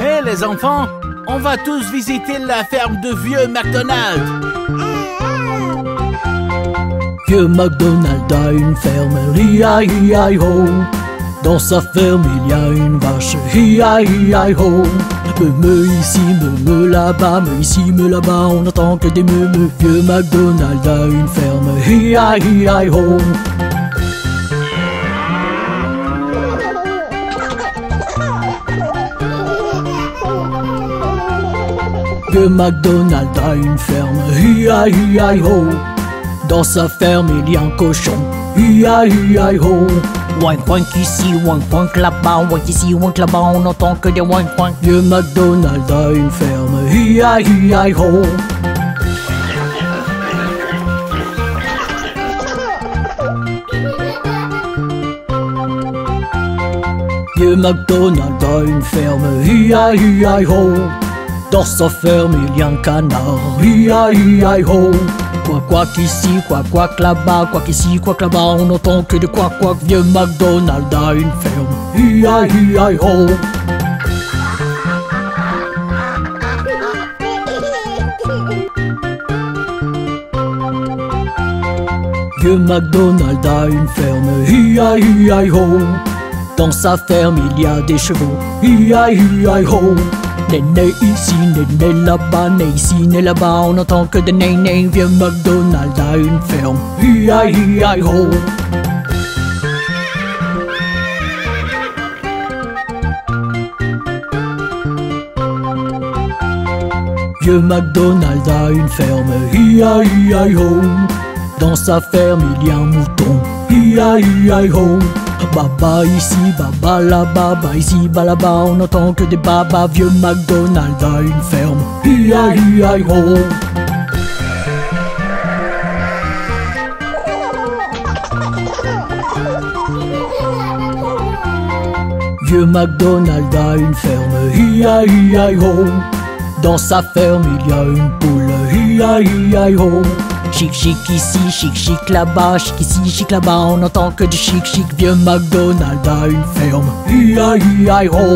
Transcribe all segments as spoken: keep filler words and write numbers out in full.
Hé hey, les enfants, on va tous visiter la ferme de vieux Macdonalds. Vieux Macdonalds a une ferme, hi-hi-hi-ho. Dans sa ferme il y a une vache, hi-hi-hi-ho. Me-me ici, me-me là-bas, me ici, me là-bas, on n'entend que des me-me. Vieux Macdonalds a une ferme, hi-hi-hi-ho. Vieux Macdonalds a une ferme, hi-hi-hi-ho. Dans sa ferme il y a un cochon, hi-hi-hi-ho. Ouin point ici, ouin point là-bas, ouin ici, ouin là-bas, on n'entend que des ouin point. Vieux Macdonalds a une ferme, hi-hi-hi-ho. Vieux Macdonalds a une ferme, hi-hi-hi-ho. Dans sa ferme il y a un canard, hi-hi-hi-ho. Quoi quoi ici, quoi quoi là-bas, quoi ici, quoi là-bas, on n'entend que de quoi quoi. Vieux Macdonalds a une ferme, hi-hi-hi-ho. Vieux Macdonalds a une ferme, hi-hi-hi-ho. Dans sa ferme il y a des chevaux, hi-hi-hi-ho. Né-né ici, né-né là-bas, né ici, né là-bas, on n'entend que des né-né. Vieux Macdonalds a une ferme, hi-hi-hi-ho. Vieux Macdonalds a une ferme, hi-hi-hi-ho. Dans sa ferme il y a un mouton, hi-hi-hi-ho. Baba ici, baba là-bas, baba ici, baba là-bas, on n'entend que des babas. Vieux Macdonalds a une ferme, hi-hi-hi-ho. Vieux Macdonalds a une ferme, hi-hi-hi-ho. Dans sa ferme il y a une poule, hi-hi-hi-ho. Chic chic ici, chic chic là-bas, chic ici, chic là-bas, on n'entend que du chic chic. Vieux Macdonalds a une ferme, hi-hi-hi-ho.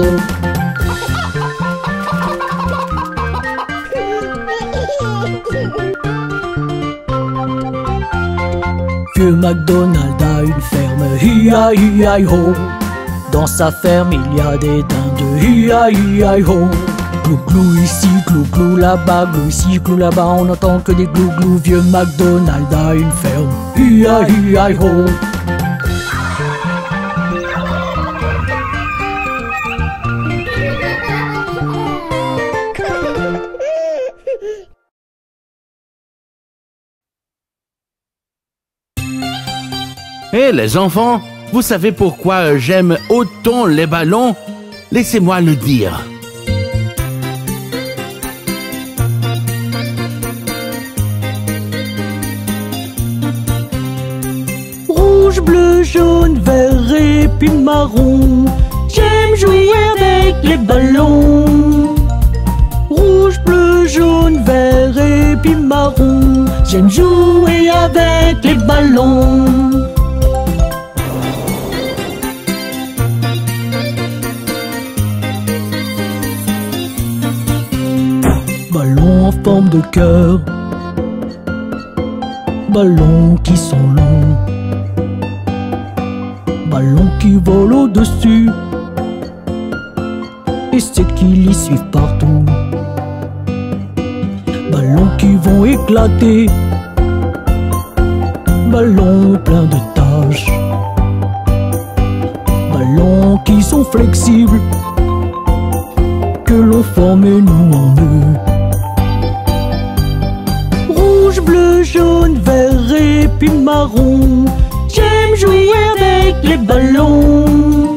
Vieux Macdonalds a une ferme, hi-hi-hi-ho. Dans sa ferme il y a des dindes, hi-hi-hi-ho. Glou-glou ici, glou-glou là-bas, glou ici, glou là-bas, on n'entend que des glou-glou. Vieux Macdonalds a une ferme, hi-hi-hi-ho. Hé les enfants, vous savez pourquoi j'aime autant les ballons? Laissez-moi le dire. Bleu, jaune, vert et puis marron. J'aime jouer avec les ballons. Rouge, bleu, jaune, vert et puis marron. J'aime jouer avec les ballons. Ballon en forme de cœur, ballons qui sont longs, ballons qui volent au-dessus et ceux qui les suivent partout. Ballons qui vont éclater, ballons pleins de taches, ballons qui sont flexibles, que l'on forme nous en eux. Rouge, bleu, jaune, vert et puis marron. J'aime jouer avec les ballons.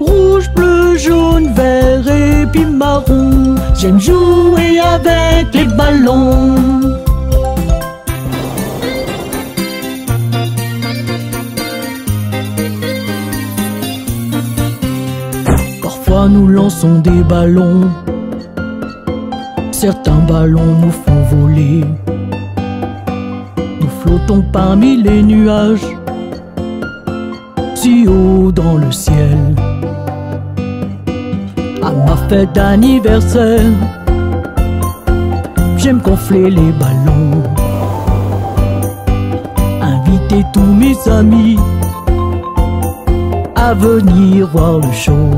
Rouge, bleu, jaune, vert et puis marron. J'aime jouer avec les ballons. Parfois nous lançons des ballons, certains ballons nous font voler. Flottons parmi les nuages, si haut dans le ciel. fête d'anniversaire. J'aime gonfler les ballons, inviter tous mes amis à venir voir le show.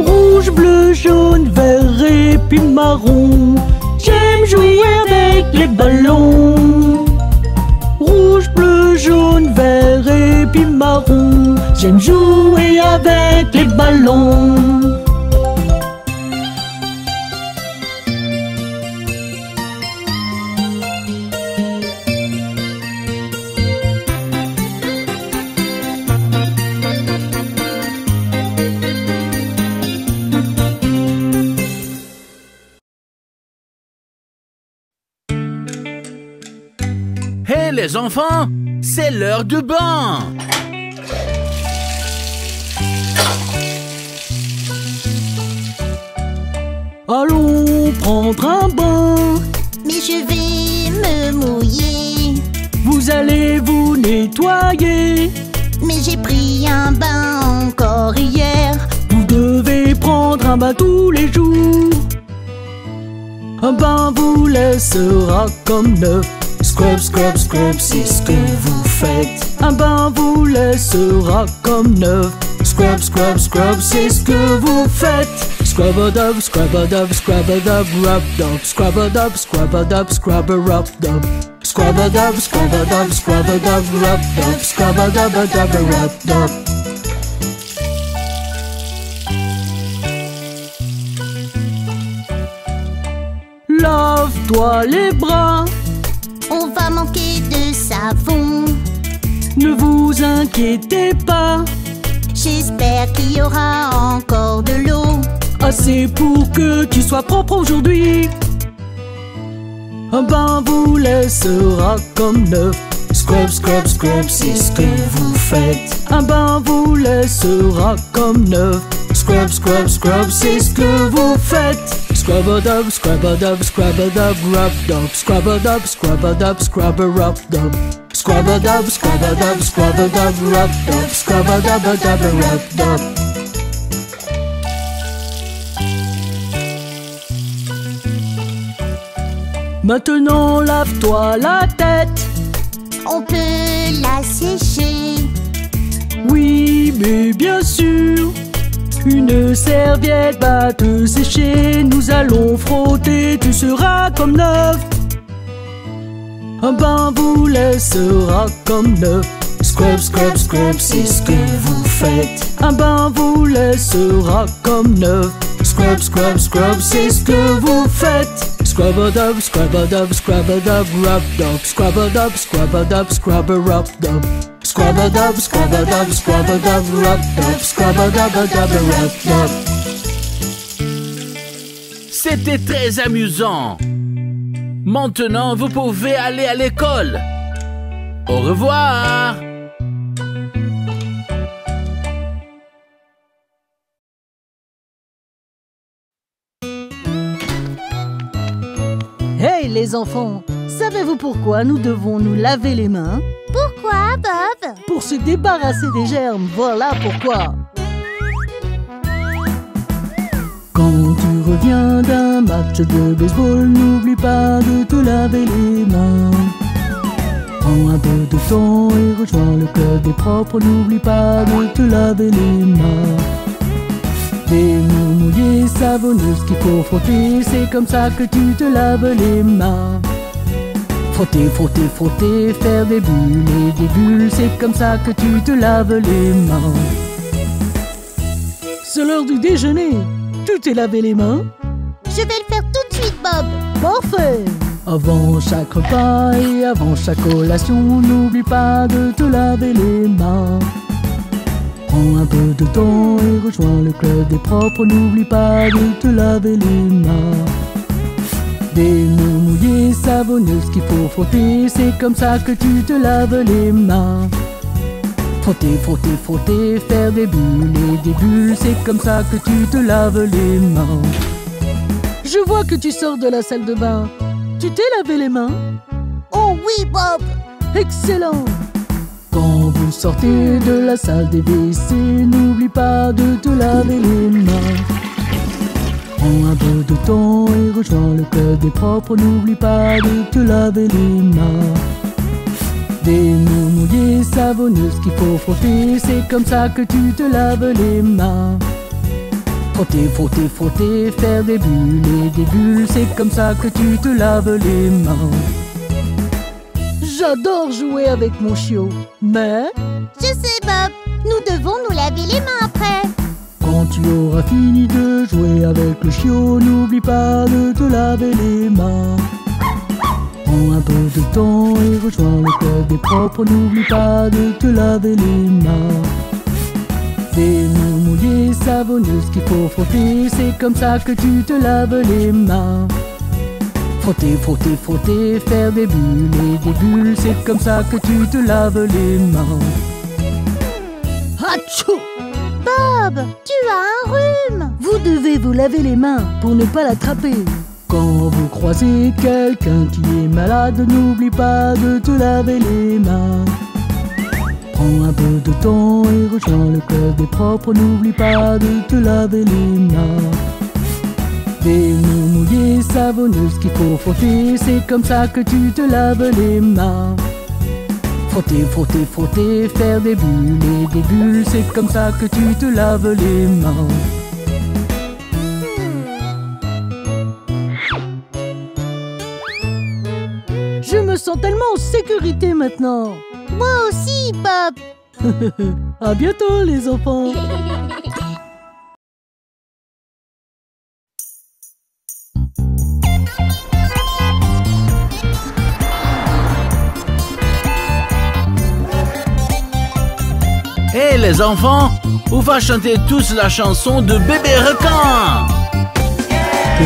Rouge, bleu, jaune, vert et puis marron, j'aime jouer avec les ballons. Rouge, bleu, jaune, vert et puis marron, j'aime jouer avec les ballons. Les enfants, c'est l'heure du bain. Allons prendre un bain. Mais je vais me mouiller. Vous allez vous nettoyer. Mais j'ai pris un bain encore hier. Vous devez prendre un bain tous les jours. Un bain vous laissera comme neuf. Scrub, scrub, scrub, c'est ce que vous faites. Un bain vous laissera comme neuf. Scrub, scrub, scrub, c'est ce que vous faites. Scrub-a-dub, scrub-a-dub, scrub-a-dub, rub-dub. Scrub-a-dub, scrub-a-dub, scrub-a-rub-dub. Scrub-a-dub, scrub-a-dub, scrub-a-dub, rub-dub. Scrub-a-dub-a-dub-a-rub-dub. Lave-toi les bras. On va manquer de savon. Ne vous inquiétez pas. J'espère qu'il y aura encore de l'eau. Assez pour que tu sois propre aujourd'hui. Un bain vous laissera comme neuf. Scrub, scrub, scrub, c'est ce que vous faites. Un bain vous laissera comme neuf. Scrub, scrub, scrub, c'est ce que vous faites. Scrub-a-dub, scrub-a-dub, scrub-a-dub, rub-dub. Scrub-a-dub, scrub-a-dub, scrub-a-rub-dub. Scrub-a-dub, scrub-a-dub, scrub-a-dub, rub-dub. Scrub-a-dub-a-dub, rub-dub. Maintenant lave-toi la tête. On peut la sécher. Oui, mais bien sûr. Une serviette va te sécher. Nous allons frotter, tu seras comme neuf. Un bain vous laissera comme neuf. Scrub, scrub, scrub, c'est ce que vous faites. Un bain vous laissera comme neuf. Scrub, scrub, scrub, c'est ce que vous faites. Scrub-a-dub, scrub-a-dub, scrub-a-dub, rub-dub. Scrub-a-dub, scrub-a-dub, scrub-a-rub-dub. Scrub-a-dub, scrub-a-dub, scrub-a-dub, rub-dub. Scrub-a-dub-a-dub, rub-dub. C'était très amusant. Maintenant, vous pouvez aller à l'école. Au revoir. Hey les enfants, savez-vous pourquoi nous devons nous laver les mains? Pourquoi, Bob? Pour se débarrasser des germes, voilà pourquoi. Quand tu reviens d'un match de baseball, n'oublie pas de te laver les mains. Prends un peu de temps et rejoins le club des propres, n'oublie pas de te laver les mains. Des mains mouillées, savonneuses qu'il faut frotter, c'est comme ça que tu te laves les mains. Frotter, frotter, frotter, faire des bulles et des bulles, c'est comme ça que tu te laves les mains. C'est l'heure du déjeuner, tu t'es lavé les mains? Je vais le faire tout de suite, Bob. Parfait. Avant chaque repas et avant chaque collation, n'oublie pas de te laver les mains. Prends un peu de temps et rejoins le club des propres, n'oublie pas de te laver les mains. Des mains mouillées, savonneuses qu'il faut frotter, c'est comme ça que tu te laves les mains. Frotter, frotter, frotter, faire des bulles et des bulles, c'est comme ça que tu te laves les mains. Je vois que tu sors de la salle de bain. Tu t'es lavé les mains? Oh oui, Bob! Excellent! Quand vous sortez de la salle des W C, n'oubliez n'oublie pas de te laver les mains. Prends un peu de temps et rejoins le club des propres, n'oublie pas de te laver les mains. Des mots mouillés, savonneuses qu'il faut frotter, c'est comme ça que tu te laves les mains. Frotter, frotter, frotter, faire des bulles et des bulles, c'est comme ça que tu te laves les mains. J'adore jouer avec mon chiot, mais... Je sais Bob, nous devons nous laver les mains après. Quand tu auras fini de jouer avec le chiot, n'oublie pas de te laver les mains. Prends un peu de temps et rejoins le club des propres, n'oublie pas de te laver les mains. Des mains mouillées, savonneuses qu'il faut frotter, c'est comme ça que tu te laves les mains. Frotter, frotter, frotter, faire des bulles et des bulles, c'est comme ça que tu te laves les mains. Hatchou! Bob, tu as un rhume! Vous devez vous laver les mains pour ne pas l'attraper. Quand vous croisez quelqu'un qui est malade, n'oublie pas de te laver les mains. Prends un peu de temps et rejoins le club des propres, n'oublie pas de te laver les mains. Des mains mouillées, savonneuses qu'il faut frotter, c'est comme ça que tu te laves les mains. Frotter, frotter, frotter, faire des bulles et des bulles, c'est comme ça que tu te laves les mains. Je me sens tellement en sécurité maintenant. Moi aussi, Bob. À bientôt, les enfants. Hé, hey, les enfants, on va chanter tous la chanson de Bébé Requin.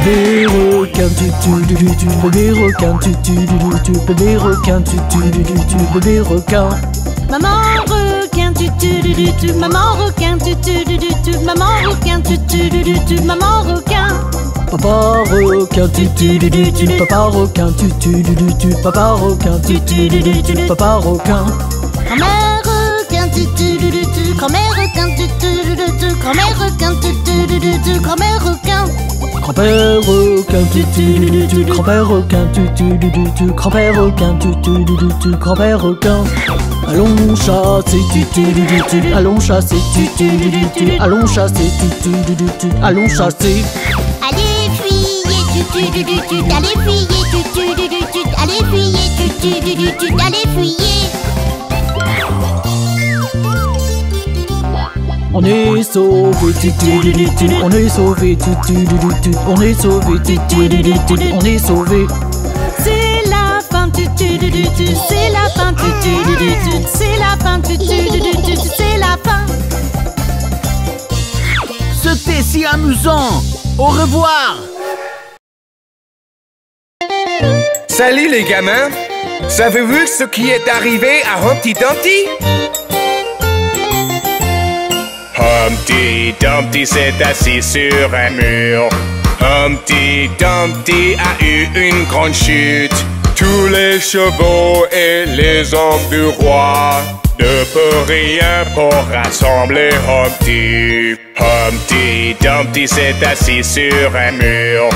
Bébé requin, tu tu du tu, bébé requin, tu tu du tu, bébé requin, tu tu du tu, bébé requin. Maman requin, tu tu du tu, maman requin, tu tu du tu, maman requin, tu tu du tu, maman requin. Papa requin, tu tu du tu, papa requin, tu tu du tu, papa requin, tu tu du tu, papa requin. Maman requin, tu tu du tu, grand-mère requin, tu tu du tu, grand-mère requin, tu tu du tu, grand-mère requin. Grand-père requin, tu tu tu, grand-père requin, tu tu tu, grand-père requin, tu tu tu, grand-père requin. Allons chasser, tu tu tu, allons chasser, tu tu tu, allons chasser, tu tu tu, allons chasser. Allez fuyez, tu tu tu, allez fuyez, tu tu tu, allez fuyez, tu tu tu, allez fuyez. On est sauvé, on est sauvé, on est sauvé, on est sauvé. C'est la fin, c'est la fin, c'est la fin, c'est la fin. C'était si amusant. Au revoir. Salut les gamins. Savez-vous ce qui est arrivé à Humpty Dumpty? Humpty Dumpty s'est assis sur un mur. Humpty Dumpty a eu une grande chute. Tous les chevaux et les hommes du roi ne peuvent rien pour rassembler Humpty. Humpty Dumpty s'est assis sur un mur.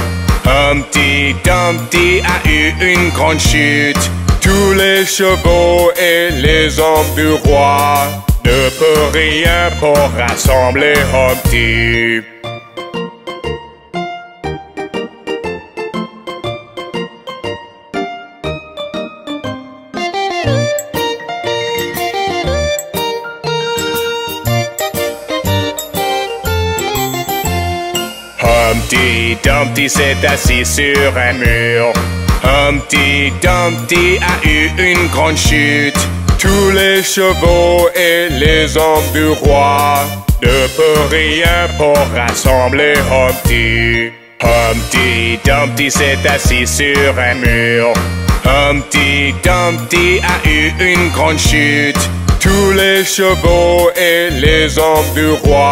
Humpty Dumpty a eu une grande chute. Tous les chevaux et les hommes du roi ne peut rien pour rassembler Humpty. Humpty Dumpty s'est assis sur un mur. Humpty Dumpty a eu une grande chute. Tous les chevaux et les hommes du roi ne peuvent rien pour rassembler Humpty. Humpty Dumpty s'est assis sur un mur. Humpty Dumpty a eu une grande chute. Tous les chevaux et les hommes du roi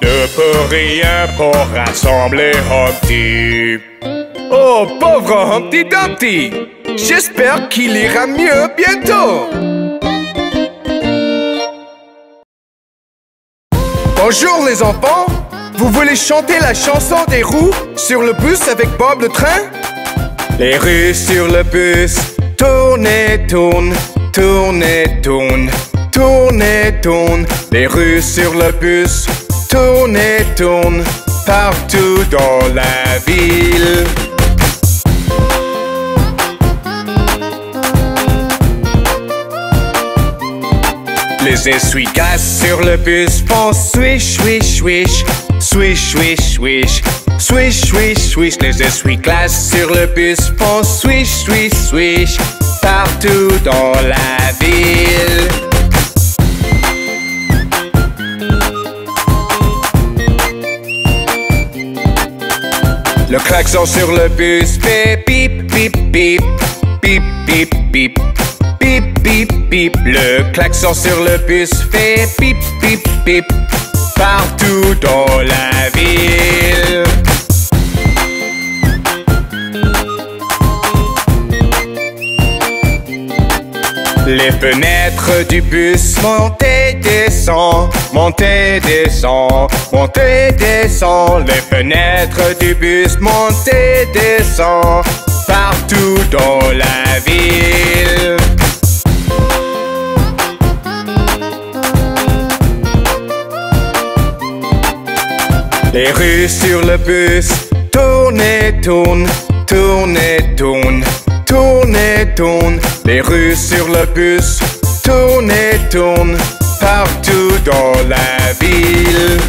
ne peuvent rien pour rassembler Humpty. Oh, pauvre Humpty Dumpty! J'espère qu'il ira mieux bientôt! Bonjour les enfants! Vous voulez chanter la chanson des roues sur le bus avec Bob le train? Les roues sur le bus tournent et tournent, tournent et tournent, tournent et tournent. Les roues sur le bus tournent et tournent partout dans la ville. Les essuie-glaces sur le bus font swish, swish, swish, swish, swish, swish, swish, swish, swish. Les essuie-glaces sur le bus font swish, swish, swish partout dans la ville. Le klaxon sur le bus fait bip, bip, bip, bip, bip, bip. Bip, bip, bip, le klaxon sur le bus fait bip, bip, bip partout dans la ville. Les fenêtres du bus montent et descendent, montent et descendent, montent et descendent. Les fenêtres du bus montent et descendent partout dans la ville. Les rues sur le bus tournent et tournent, tournent et tournent, tournent et tournent. Les rues sur le bus tournent et tournent partout dans la ville.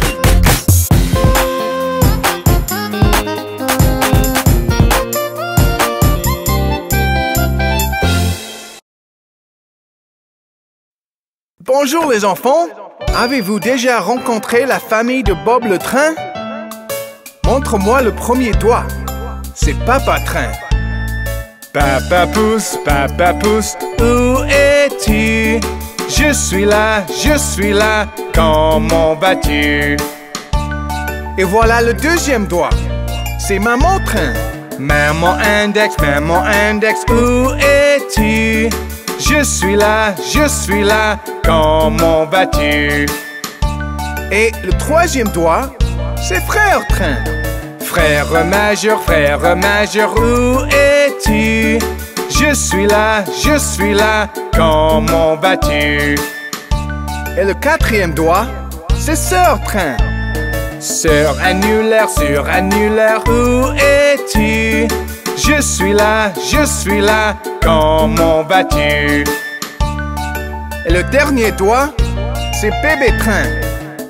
Bonjour les enfants! Avez-vous déjà rencontré la famille de Bob le train? Montre-moi le premier doigt. C'est Papa Train. Papa Pouce, Papa Pouce, où es-tu? Je suis là, je suis là, comment vas-tu? Et voilà le deuxième doigt. C'est Maman Train. Maman Index, Maman Index, où es-tu? Je suis là, je suis là, comment vas-tu? Et le troisième doigt, c'est Frère Train. Frère majeur, frère majeur, où es-tu? Je suis là, je suis là, comment vas-tu? Et le quatrième doigt, c'est Sœur Train. Sœur annulaire, sœur annulaire, où es-tu? Je suis là, je suis là, comment vas-tu? Et le dernier doigt, c'est Bébé Train.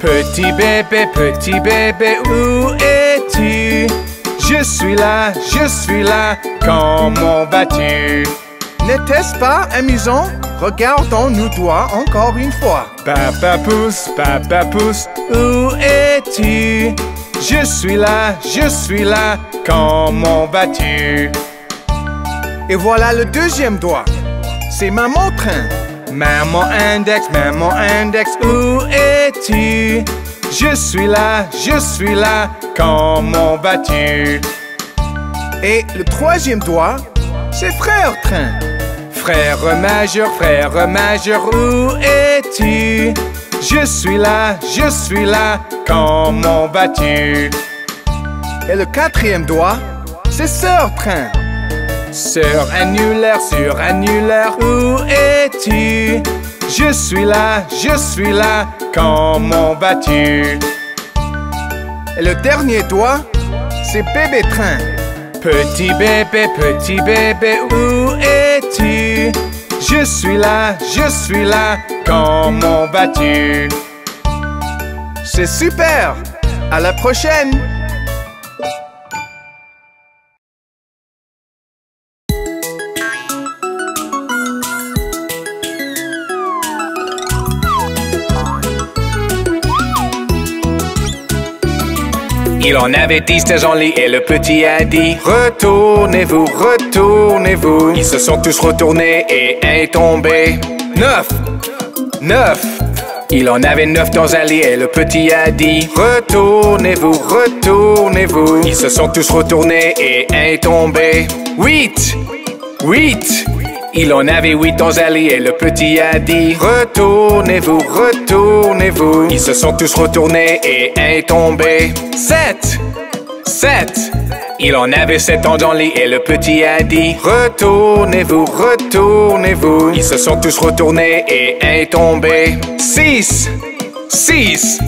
Petit bébé, petit bébé, où es-tu? Je suis là, je suis là, comment vas-tu? N'était-ce pas amusant? Regardons nos doigts encore une fois. Papa Pouce, Papa Pouce, où es-tu? Je suis là, je suis là, comment vas-tu? Et voilà le deuxième doigt, c'est Maman Train. Maman Index, Maman Index, où es-tu? Je suis là, je suis là, comment vas-tu? Et le troisième doigt, c'est Frère Train. Frère majeur, frère majeur, où es-tu? Je suis là, je suis là, comment vas-tu? Et le quatrième doigt, c'est Sœur Train. Sœur annulaire, sœur annulaire, où es-tu? Je suis là, je suis là, comment vas-tu? Et le dernier doigt, c'est Bébé Train. Petit bébé, petit bébé, où es-tu? Je suis là, je suis là, comment vas-tu? C'est super! À la prochaine! Il en avait dix à Jean-Louis et le petit a dit: retournez-vous, retournez-vous. Ils se sont tous retournés et un est tombé. Neuf, neuf. Il en avait neuf dans un lit et le petit a dit: retournez-vous, retournez-vous. Ils se sont tous retournés et un est tombé. Huit, huit. Il en avait huit ans allés et le petit a dit: retournez-vous, retournez-vous. Ils se sont tous retournés et un est tombé. Sept! Sept! Il en avait sept ans dans les et le petit a dit: retournez-vous, retournez-vous. Ils se sont tous retournés et un est tombé. Six! Six!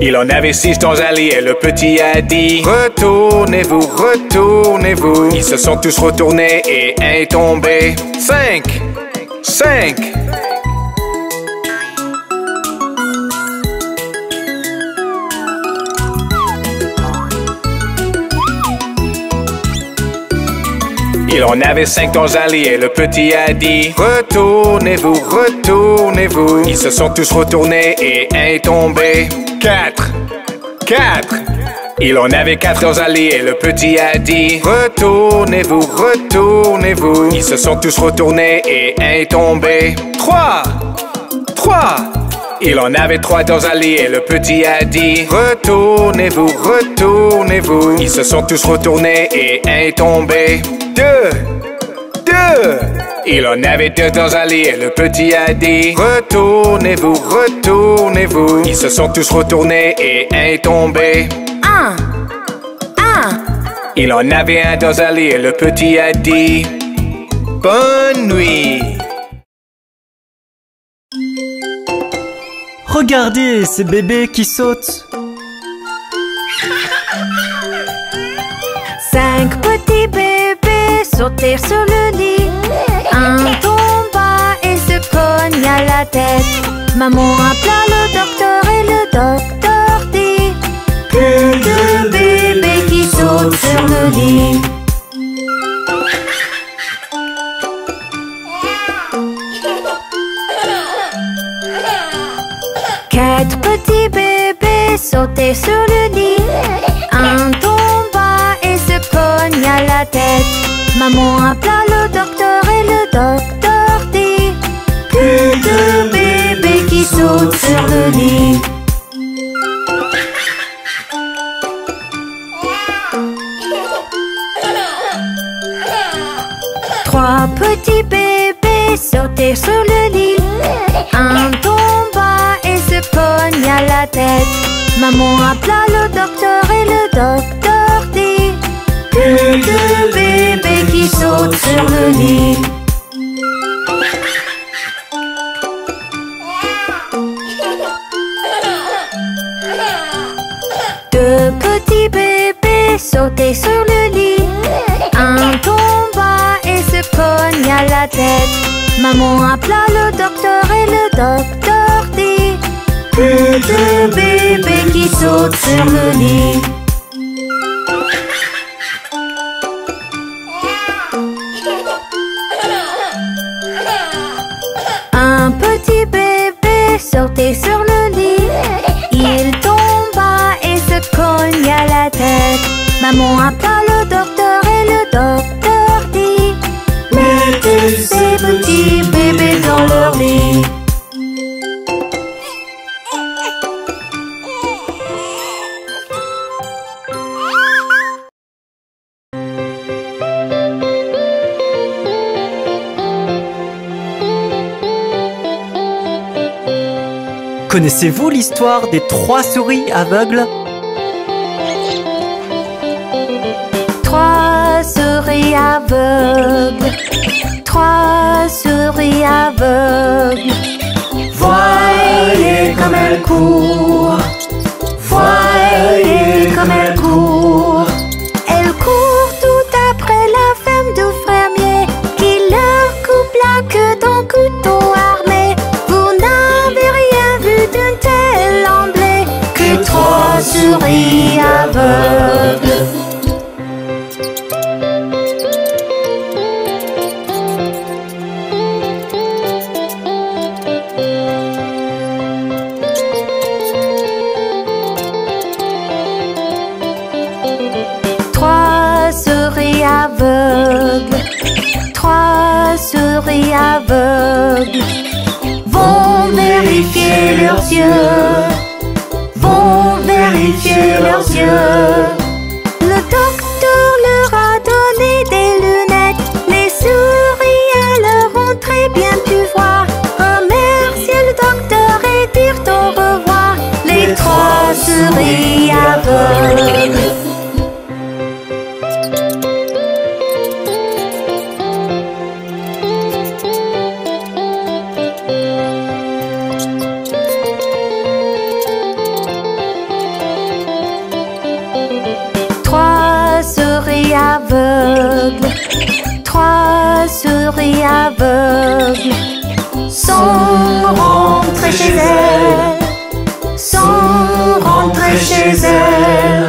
Il en avait six dans un lit et le petit a dit: retournez-vous, retournez-vous. Ils se sont tous retournés et un est tombé. Cinq! Cinq! Il en avait cinq dans un lit et le petit a dit: retournez-vous, retournez-vous. Ils se sont tous retournés et un est tombé. Quatre, quatre. Il en avait quatre dans un lit et le petit a dit: retournez-vous, retournez-vous. Ils se sont tous retournés et un est tombé. Trois, trois. Il en avait trois dans un lit et le petit a dit: retournez-vous, retournez-vous. Ils se sont tous retournés et un est tombé. Deux, deux. Il en avait deux dans un lit et le petit a dit: retournez-vous, retournez-vous. Ils se sont tous retournés et un est tombé. Un, un. Il en avait un dans un lit et le petit a dit: bonne nuit. Regardez ce bébé qui saute. Cinq petits bébés sautèrent sur le lit. Un tomba et se cogne à la tête. Maman appela le docteur et le docteur dit: plus de bébés qui sautent sur le lit. Quatre petits bébés sautèrent sur le lit. Un tomba et se cogne à la tête. Maman appela le docteur et le docteur dit: plus de bébés qui sautent sur le lit. Trois petits bébés sautaient sur le lit. Un tomba et se cogne à la tête. Maman appela le docteur et le docteur dit: plus de bébés qui saute sur le lit. Deux petits bébés sautaient sur le lit. Un tomba et se cogne à la tête. Maman appela le docteur et le docteur dit: plus de bébés qui sautent sur le lit. Sautait sur le lit. Il tomba et se cogne à la tête. Maman appela le docteur et le docteur dit: mettez ces petits bébés dans leur lit. Connaissez-vous l'histoire des trois souris aveugles? Trois souris aveugles, trois souris aveugles. Voyez comme elles courent, voyez comme elles courent. Elles courent tout après la femme du fermier qui leur coupe la queue d'un couteau armé. Trois souris aveugles. Trois souris aveugles, trois souris aveugles vont vérifier leurs yeux. Vérifiez leurs yeux. Le docteur leur a donné des lunettes. Les souris alors ont souris aveugle. Trois souris aveugles, trois souris aveugles sont rentrées chez elles. Sont rentrées chez elles.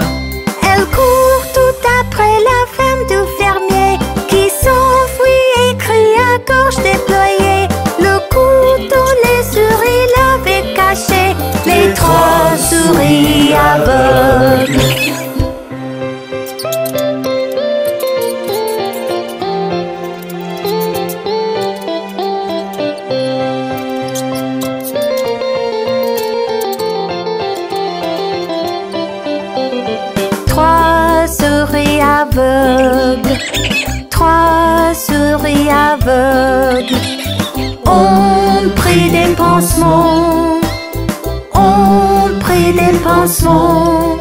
Elles courent tout après la femme du fermier qui s'enfuit et crie à gorge déployée. Le couteau, les souris l'avaient caché. Les trois souris aveugles. Trois souris aveugles ont pris des pansements, ont pris des pansements.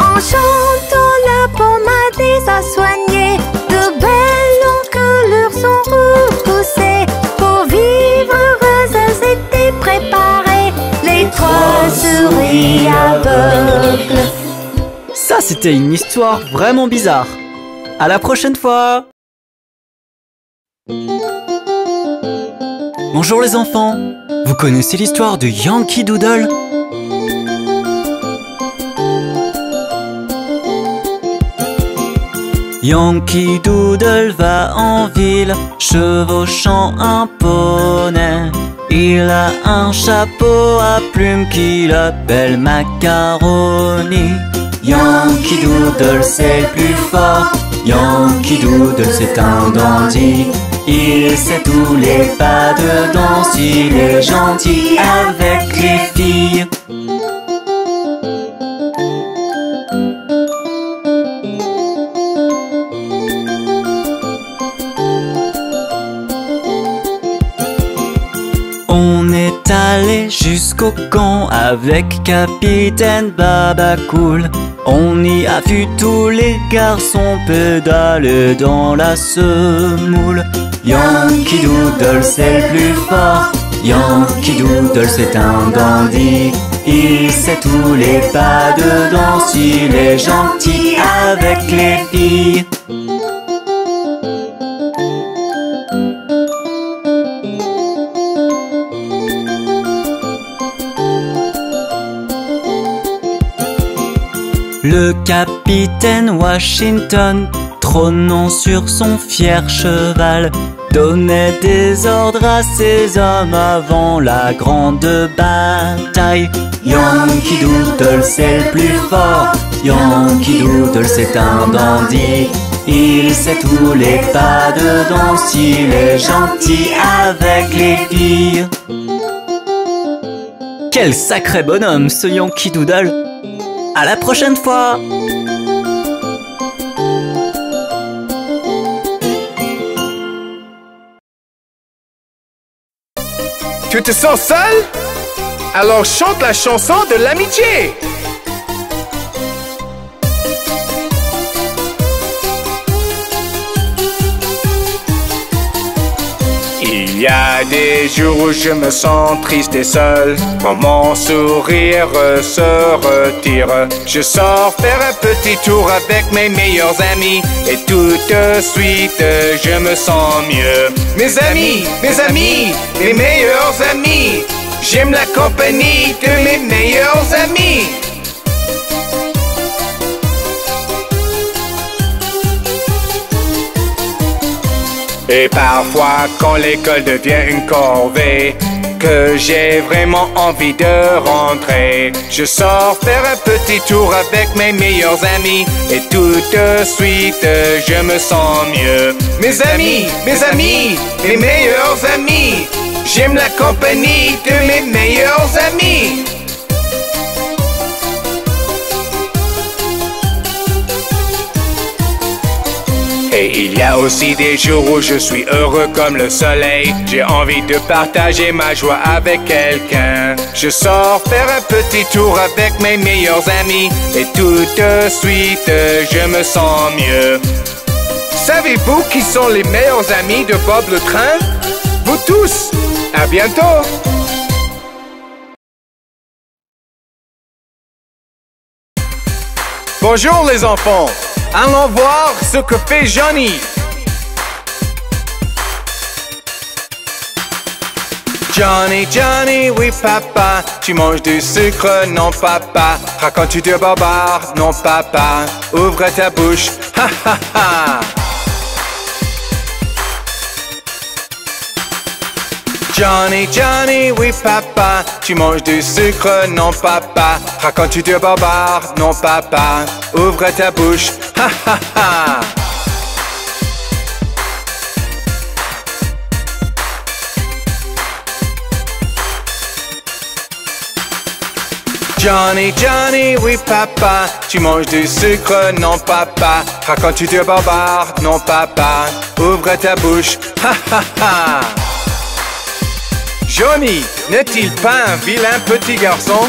En chantant la pommade les a soignés, de belles encolures sont repoussées. Pour vivre heureuses, elles étaient préparées. Les trois souris aveugles. Ça, c'était une histoire vraiment bizarre. À la prochaine fois! Bonjour les enfants! Vous connaissez l'histoire de Yankee Doodle? Yankee Doodle va en ville, chevauchant un poney. Il a un chapeau à plumes qu'il appelle Macaroni. Yankee Doodle c'est le plus fort, Yankee Doodle c'est un dandy. Il sait tous les pas de danse, il est gentil avec les filles. On est allé jusqu'au camp avec Capitaine Babacool. On y a vu tous les garçons pédaler dans la semoule. Yankee Doodle c'est le plus fort, Yankee Doodle c'est un dandy. Il sait tous les pas de danse, il est gentil avec les filles. Le capitaine Washington, trônant sur son fier cheval, donnait des ordres à ses hommes avant la grande bataille. Yankee Doodle c'est le plus fort, Yankee Doodle c'est un dandy. Il sait tous les pas de danse, il est gentil avec les filles. Quel sacré bonhomme ce Yankee Doodle! À la prochaine fois! Tu te sens seul? Alors chante la chanson de l'amitié! Il y a des jours où je me sens triste et seul, quand mon sourire se retire. Je sors faire un petit tour avec mes meilleurs amis, et tout de suite je me sens mieux. Mes amis, mes amis, mes meilleurs amis, j'aime la compagnie de mes meilleurs amis. Et parfois quand l'école devient une corvée, que j'ai vraiment envie de rentrer, je sors faire un petit tour avec mes meilleurs amis, et tout de suite je me sens mieux. Mes amis, mes amis, mes meilleurs amis, j'aime la compagnie de mes meilleurs amis. Et il y a aussi des jours où je suis heureux comme le soleil. J'ai envie de partager ma joie avec quelqu'un. Je sors faire un petit tour avec mes meilleurs amis et tout de suite je me sens mieux. Savez-vous qui sont les meilleurs amis de Bob le train? Vous tous! À bientôt! Bonjour les enfants, allons voir ce que fait Johnny. Johnny, Johnny, oui papa, tu manges du sucre, non papa. Racontes-tu de barbares, non papa. Ouvre ta bouche, ha ha ha. Johnny, Johnny, oui papa, tu manges du sucre, non papa. Racontes-tu de barbares, non papa. Ouvre ta bouche, ha ha ha. Johnny, Johnny, oui papa, tu manges du sucre, non papa. Racontes-tu de barbares, non papa. Ouvre ta bouche, ha ha ha. Johnny, n'est-il pas un vilain petit garçon?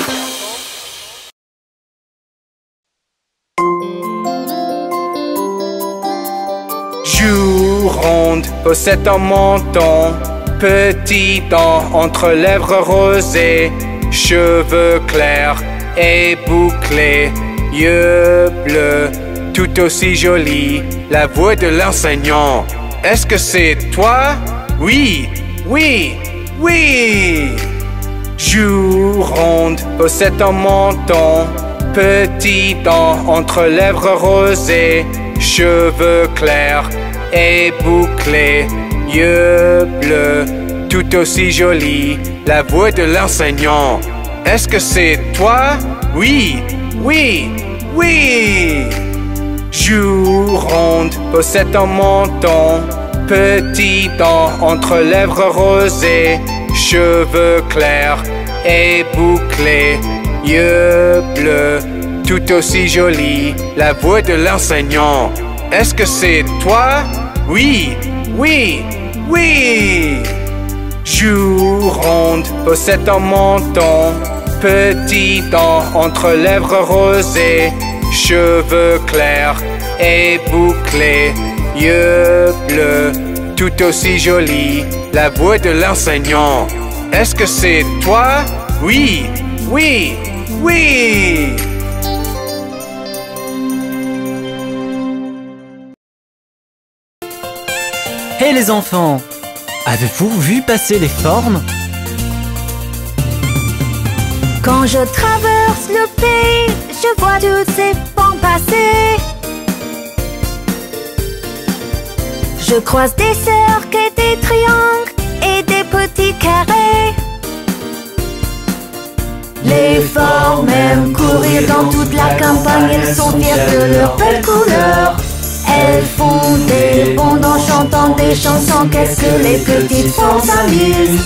Joue ronde, possède ton menton, petit dent entre lèvres rosées, cheveux clairs et bouclés, yeux bleus, tout aussi jolis. La voix de l'enseignant, est-ce que c'est toi? Oui, oui! Oui! Joue ronde, possède ton menton, petit dent entre lèvres rosées, cheveux clairs et bouclés, yeux bleus, tout aussi jolis. La voix de l'enseignant, est-ce que c'est toi? Oui! Oui! Oui! Joue ronde, possède ton menton, petit dent entre lèvres rosées, cheveux clairs et bouclés, yeux bleus, tout aussi jolis. La voix de l'enseignant, est-ce que c'est toi? Oui, oui, oui! Joue ronde, possède ton menton, petit dent entre lèvres rosées, cheveux clairs et bouclés, yeux bleus, tout aussi jolis. La voix de l'enseignant, est-ce que c'est toi? Oui, oui, oui! Hey les enfants! Avez-vous vu passer les formes? Quand je traverse le pays, je vois toutes ces formes passer. Je croise des cercles et des triangles et des petits carrés. Les formes aiment courir dans toute la campagne, elles sont fières de leurs belles couleurs. Elles font des bonds en chantant des chansons, qu'est-ce que les petites formes s'amusent.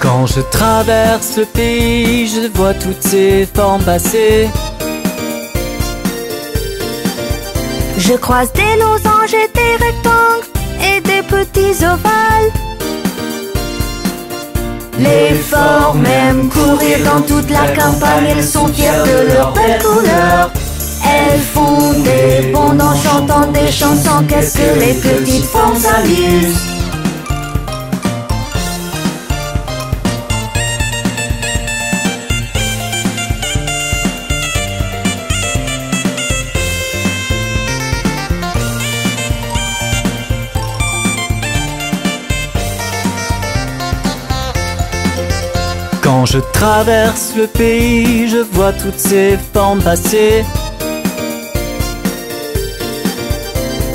Quand je traverse le pays, je vois toutes ces formes passer. Je croise des losanges et des rectangles et des petits ovales. Les formes aiment courir dans toute la campagne, elles sont fières de leurs belles couleurs. Elles font des bonds en chantant des chansons, qu'est-ce que les petites formes s'amusent. Quand je traverse le pays, je vois toutes ces formes passer.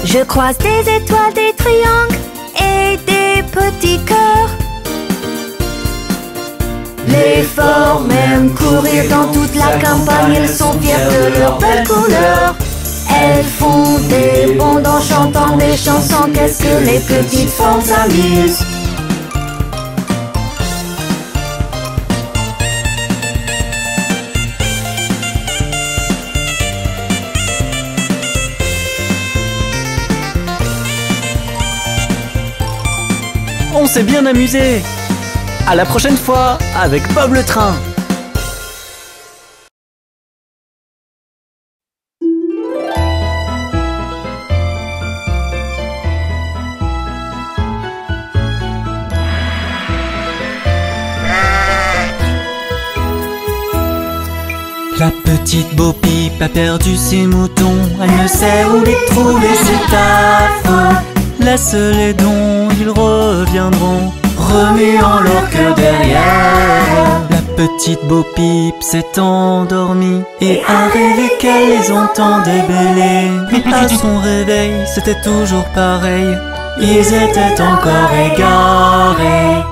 Je croise des étoiles, des triangles et des petits cœurs. Les formes aiment courir dans toute la campagne, elles sont fières de leur belle couleur. Elles font des bonds en chantant des chansons, qu'est-ce que les petites femmes s'amusent. On s'est bien amusé. À la prochaine fois avec Bob le train. La petite Bo Peep a perdu ses moutons, elle ne sait où les trouver, c'est ta faute. Laisse-les donc, ils reviendront, remuant leur cœur derrière. La petite Bo Peep s'est endormie et un rêve qu'elle les entendait bêler. Mais à son réveil, c'était toujours pareil, ils étaient encore égarés.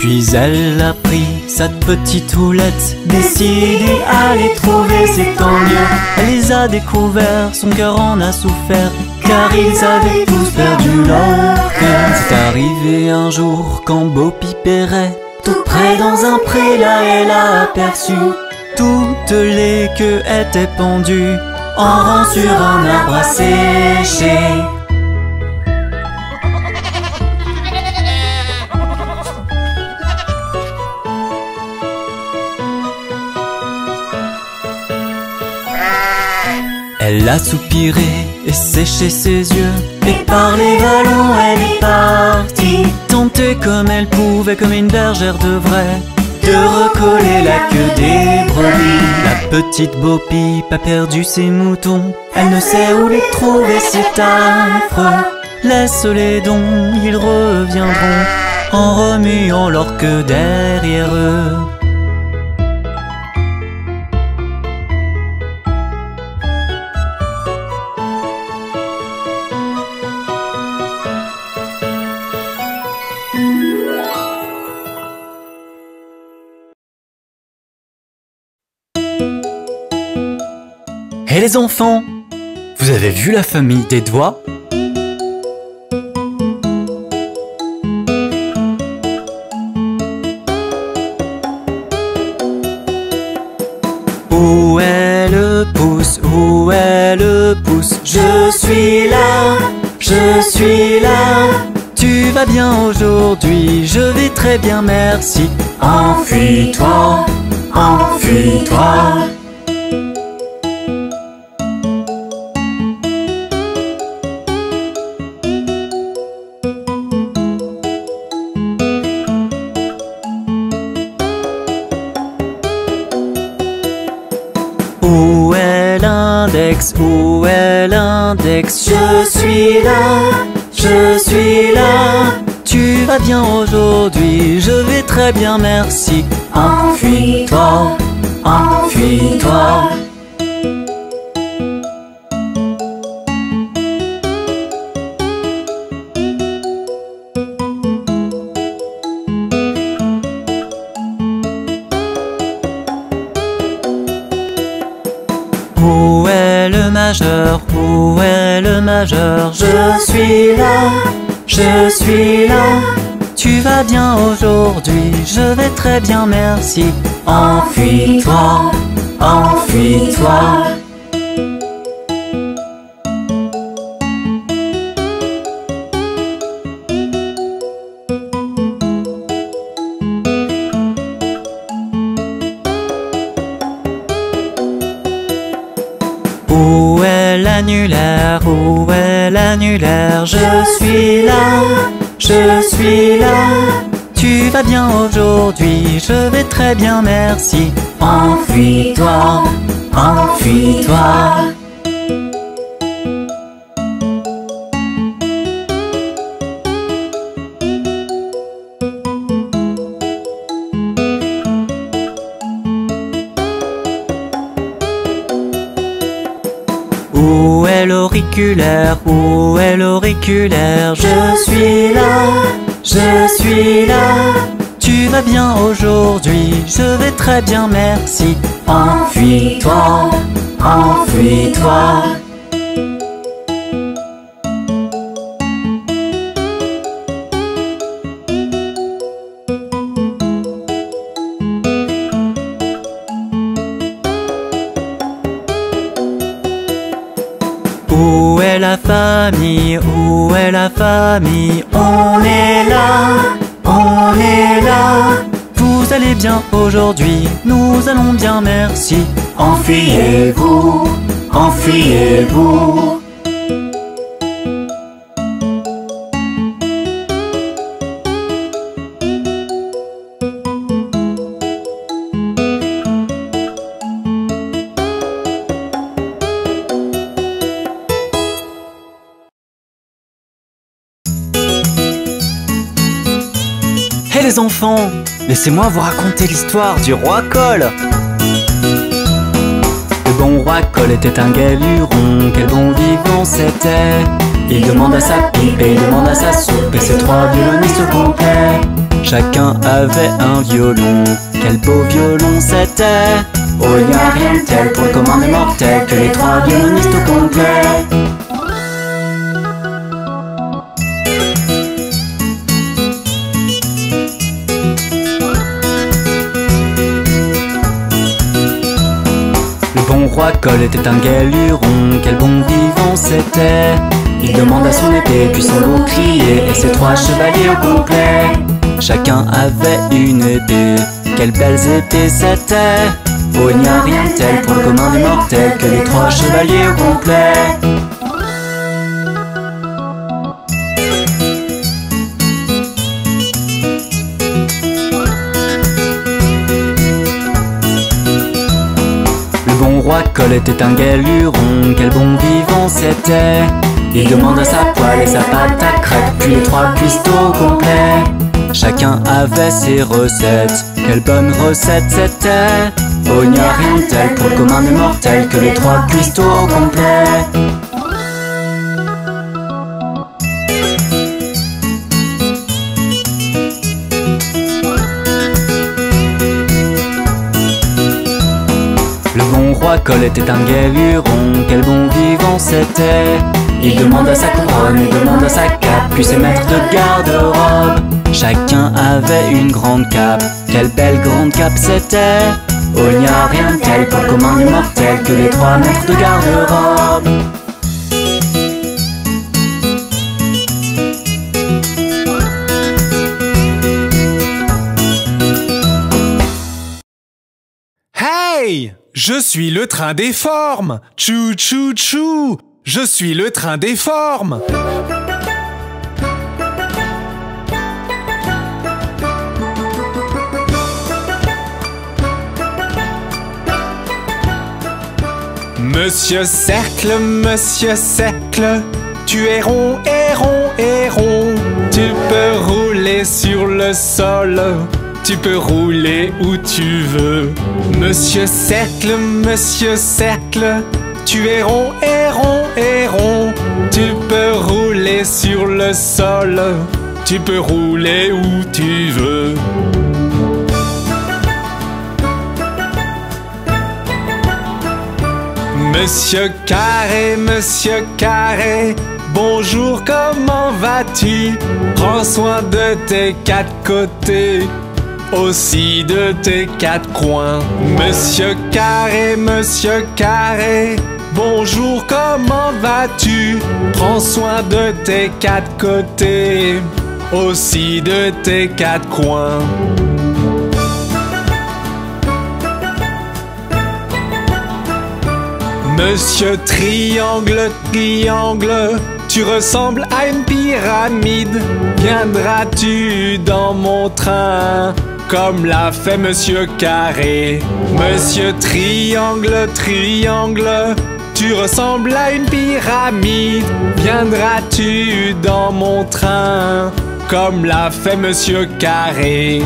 Puis elle a pris sa petite houlette, décidée à les trouver, c'est tant mieux. Elle les a découverts, son cœur en a souffert, car ils avaient tous perdu leur cœur. C'est arrivé un jour quand Bo Peep errait tout près dans un pré, là elle a aperçu toutes les queues étaient pendues en rang sur un arbre à sécher. Elle a soupiré et séché ses yeux, et par les vallons elle est partie, tentée comme elle pouvait, comme une bergère devrait, de recoller la queue des brebis. La petite Bo Peep a perdu ses moutons, elle ne sait où les trouver, c'est affreux. Laisse-les donc, ils reviendront, en remuant leur queue derrière eux. Et les enfants, vous avez vu la famille des doigts? Où est le pouce? Où est le pouce? Je suis là, je suis là. Tu vas bien aujourd'hui? Je vais très bien, merci. Enfuis-toi, enfuis-toi. Où est l'index? Je suis là, je suis là. Tu vas bien aujourd'hui? Je vais très bien, merci. Enfuis-toi, enfuis-toi. Où est le majeur? Je suis là, je suis là. Tu vas bien aujourd'hui? Je vais très bien, merci. Enfuis-toi, enfuis-toi. Où est l'annulaire? Je suis là, je suis là. Tu vas bien aujourd'hui? Je vais très bien, merci. Enfuis-toi, enfuis-toi. l'auriculaire, où est l'auriculaire? Je suis là, je suis là. Tu vas bien aujourd'hui? Je vais très bien, merci. Enfuis-toi, enfuis-toi. Où est la famille? Où est la famille? On est là, on est là. Vous allez bien aujourd'hui? Nous allons bien, merci. Enfuyez-vous, enfuyez-vous. Les enfants, laissez-moi vous raconter l'histoire du roi Cole. Le bon roi Cole était un galuron, quel bon vivant c'était. Il demanda sa pipe et il demanda sa soupe, et ses trois violons se complaient. Chacun avait un violon, quel beau violon c'était. Oh, il n'y a rien de tel pour le commun des mortels que les trois violonistes au complet. Le roi Cole était un galuron, quel bon vivant c'était. Il demanda son épée, puis son bouclier, et ses trois chevaliers au complet. Chacun avait une épée, quelles belles épées c'était. Oh, il n'y a rien de tel pour le commun des mortels que les trois chevaliers au complet. Le roi Cole était un galuron, quel bon vivant c'était. Il demanda sa poêle et sa pâte à crêpes, puis les trois cuistots au complet. Chacun avait ses recettes, quelle bonne recette c'était. Oh, il n'y a rien de tel pour le commun des mortels que les trois cuistots au complet. Le roi Cole était un galuron, quel bon vivant c'était. Il demanda sa couronne, il demanda sa cape, puis ses maîtres de garde-robe. Chacun avait une grande cape, quelle belle grande cape c'était. Oh, il n'y a rien de tel pour le commun des mortels que les trois maîtres de garde-robe. Hey! Je suis le train des formes, tchou tchou tchou. Je suis le train des formes. Monsieur Cercle, Monsieur Cercle, tu es rond et rond et rond. Tu peux rouler sur le sol, tu peux rouler où tu veux. Monsieur Cercle, Monsieur Cercle, tu es rond et rond et rond. Tu peux rouler sur le sol, tu peux rouler où tu veux. Monsieur Carré, Monsieur Carré, bonjour, comment vas-tu? Prends soin de tes quatre côtés, aussi de tes quatre coins. Monsieur Carré, Monsieur Carré, bonjour, comment vas-tu? Prends soin de tes quatre côtés, aussi de tes quatre coins. Monsieur Triangle, Triangle, tu ressembles à une pyramide. Viendras-tu dans mon train comme l'a fait Monsieur Carré? Monsieur Triangle, Triangle, tu ressembles à une pyramide. Viendras-tu dans mon train comme l'a fait Monsieur Carré?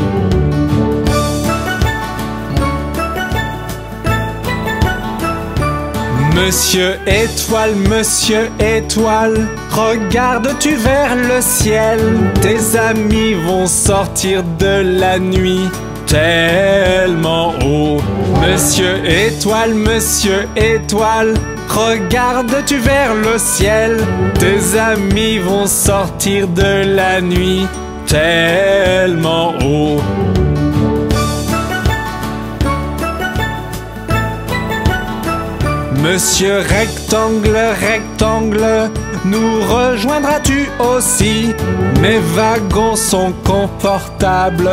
Monsieur étoile, monsieur étoile, regardes-tu vers le ciel? Tes amis vont sortir de la nuit tellement haut. Monsieur étoile, monsieur étoile, regardes-tu vers le ciel? Tes amis vont sortir de la nuit tellement haut. Monsieur rectangle, rectangle, nous rejoindras-tu aussi? Mes wagons sont confortables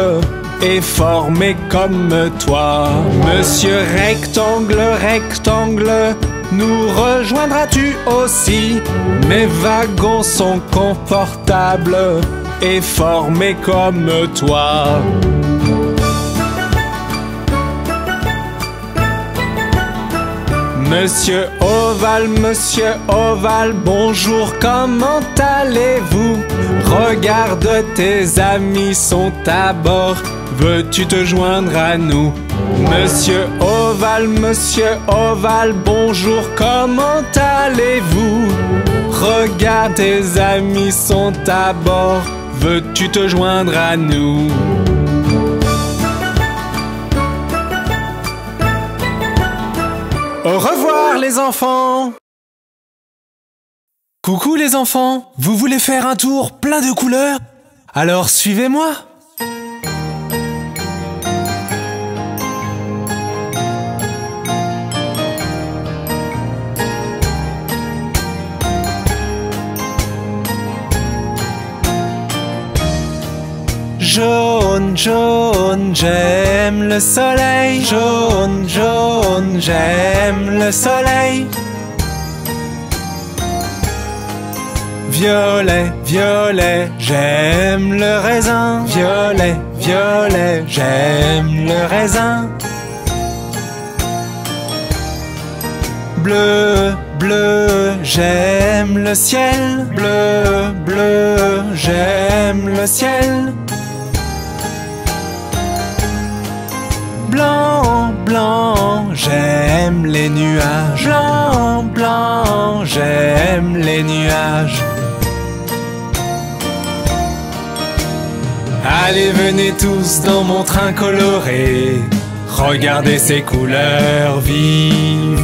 et formés comme toi. Monsieur rectangle, rectangle, nous rejoindras-tu aussi? Mes wagons sont confortables et formés comme toi. Monsieur Oval, monsieur Oval, bonjour, comment allez-vous? Regarde, tes amis sont à bord, veux-tu te joindre à nous? Monsieur Oval, monsieur Oval, bonjour, comment allez-vous? Regarde, tes amis sont à bord, veux-tu te joindre à nous? Au revoir les enfants! Coucou les enfants! Vous voulez faire un tour plein de couleurs? Alors suivez-moi! Jaune, jaune, j'aime le soleil. Jaune, jaune, j'aime le soleil. Violet, violet, j'aime le raisin. Violet, violet, j'aime le raisin. Bleu, bleu, j'aime le ciel. Bleu, bleu, j'aime le ciel. Blanc, blanc, j'aime les nuages. Blanc, blanc, j'aime les nuages. Allez, venez tous dans mon train coloré, regardez ces couleurs vives.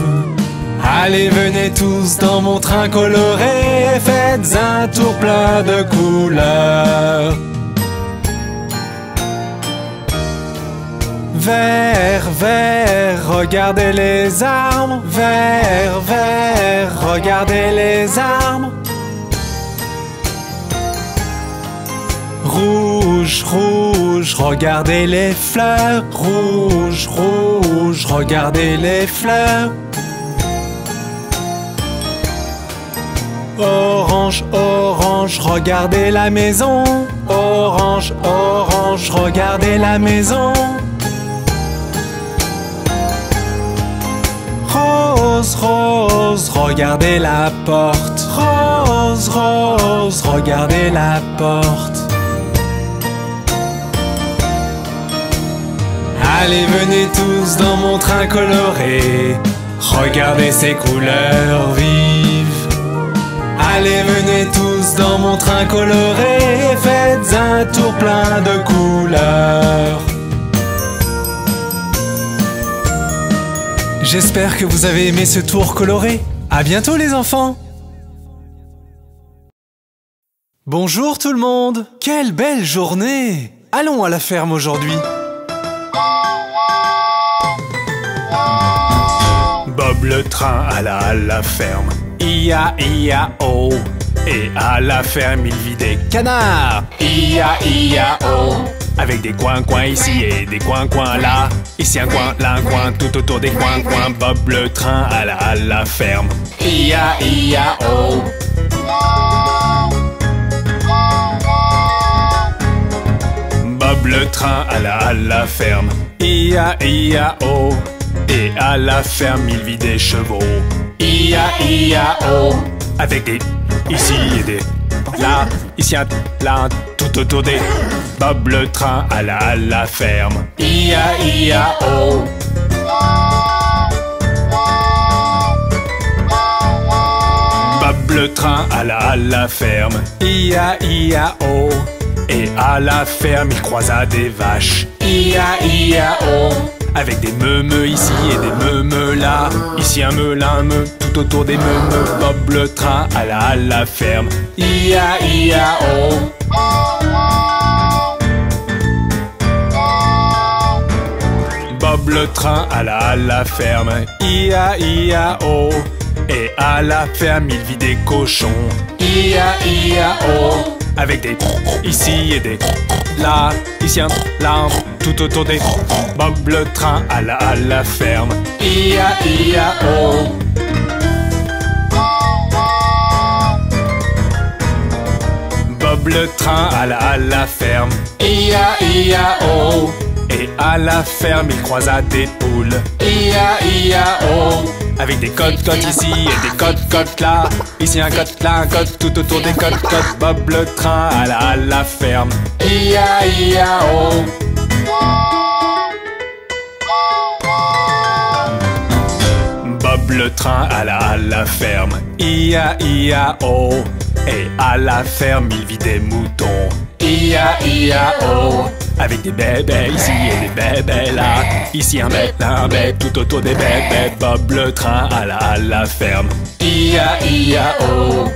Allez, venez tous dans mon train coloré, faites un tour plein de couleurs. Vert, vert, regardez les arbres. Vert, vert, regardez les arbres. Rouge, rouge, regardez les fleurs. Rouge, rouge, regardez les fleurs. Orange, orange, regardez la maison. Orange, orange, regardez la maison. Rose, rose, regardez la porte. Rose, rose, regardez la porte. Allez, venez tous dans mon train coloré, regardez ces couleurs vives. Allez, venez tous dans mon train coloré, faites un tour plein de couleurs. J'espère que vous avez aimé ce tour coloré. À bientôt les enfants! Bonjour tout le monde! Quelle belle journée! Allons à la ferme aujourd'hui! Bob le train alla à la ferme. Ia, ia, oh! Et à la ferme il vit des canards. Ia, ia, oh! Avec des coins-coins ici et des coins-coins là. Ici un coin, là un coin, tout autour des coins-coins. Bob le train alla à la ferme. Ia, ia, oh! Bob le train alla à la ferme. Ia, ia, oh! Et à la ferme il vit des chevaux. Ia, ia, oh! Avec des ici et des là. Ici un, là un, tout autour des. Bob le train alla à la ferme. Ia, ia, oh! le train alla à la ferme, i a i a o. Et à la ferme il croisa des vaches, i a i a o. Avec des meumeux ici et des meumeux là, ici un meulin meu, tout autour des meumeux. Bob le train alla à la ferme, i a i a o. Bob le train alla à la ferme, i a i a o. Et à la ferme il vit des cochons, i a i a o. Avec des ici et des là, ici un là, tout autour des. Bob le train alla à la ferme, i a i a o. Bob le train alla à la ferme, i a i a o. Et à la ferme il croisa des poules, i a i a o. Avec des cotes-cotes ici et des cotes-cotes là, ici un cote, là un cote, tout autour des cotes-cotes. Bob le train alla à la ferme, i a i a o. Bob le train alla à la ferme, i a i a o. Et à la ferme il vit des moutons, i a i a o. Avec des bébés ici et des bébés là, ici un bébé, un bébé, tout autour des bébés. Bob le train alla à la ferme, i a i a o.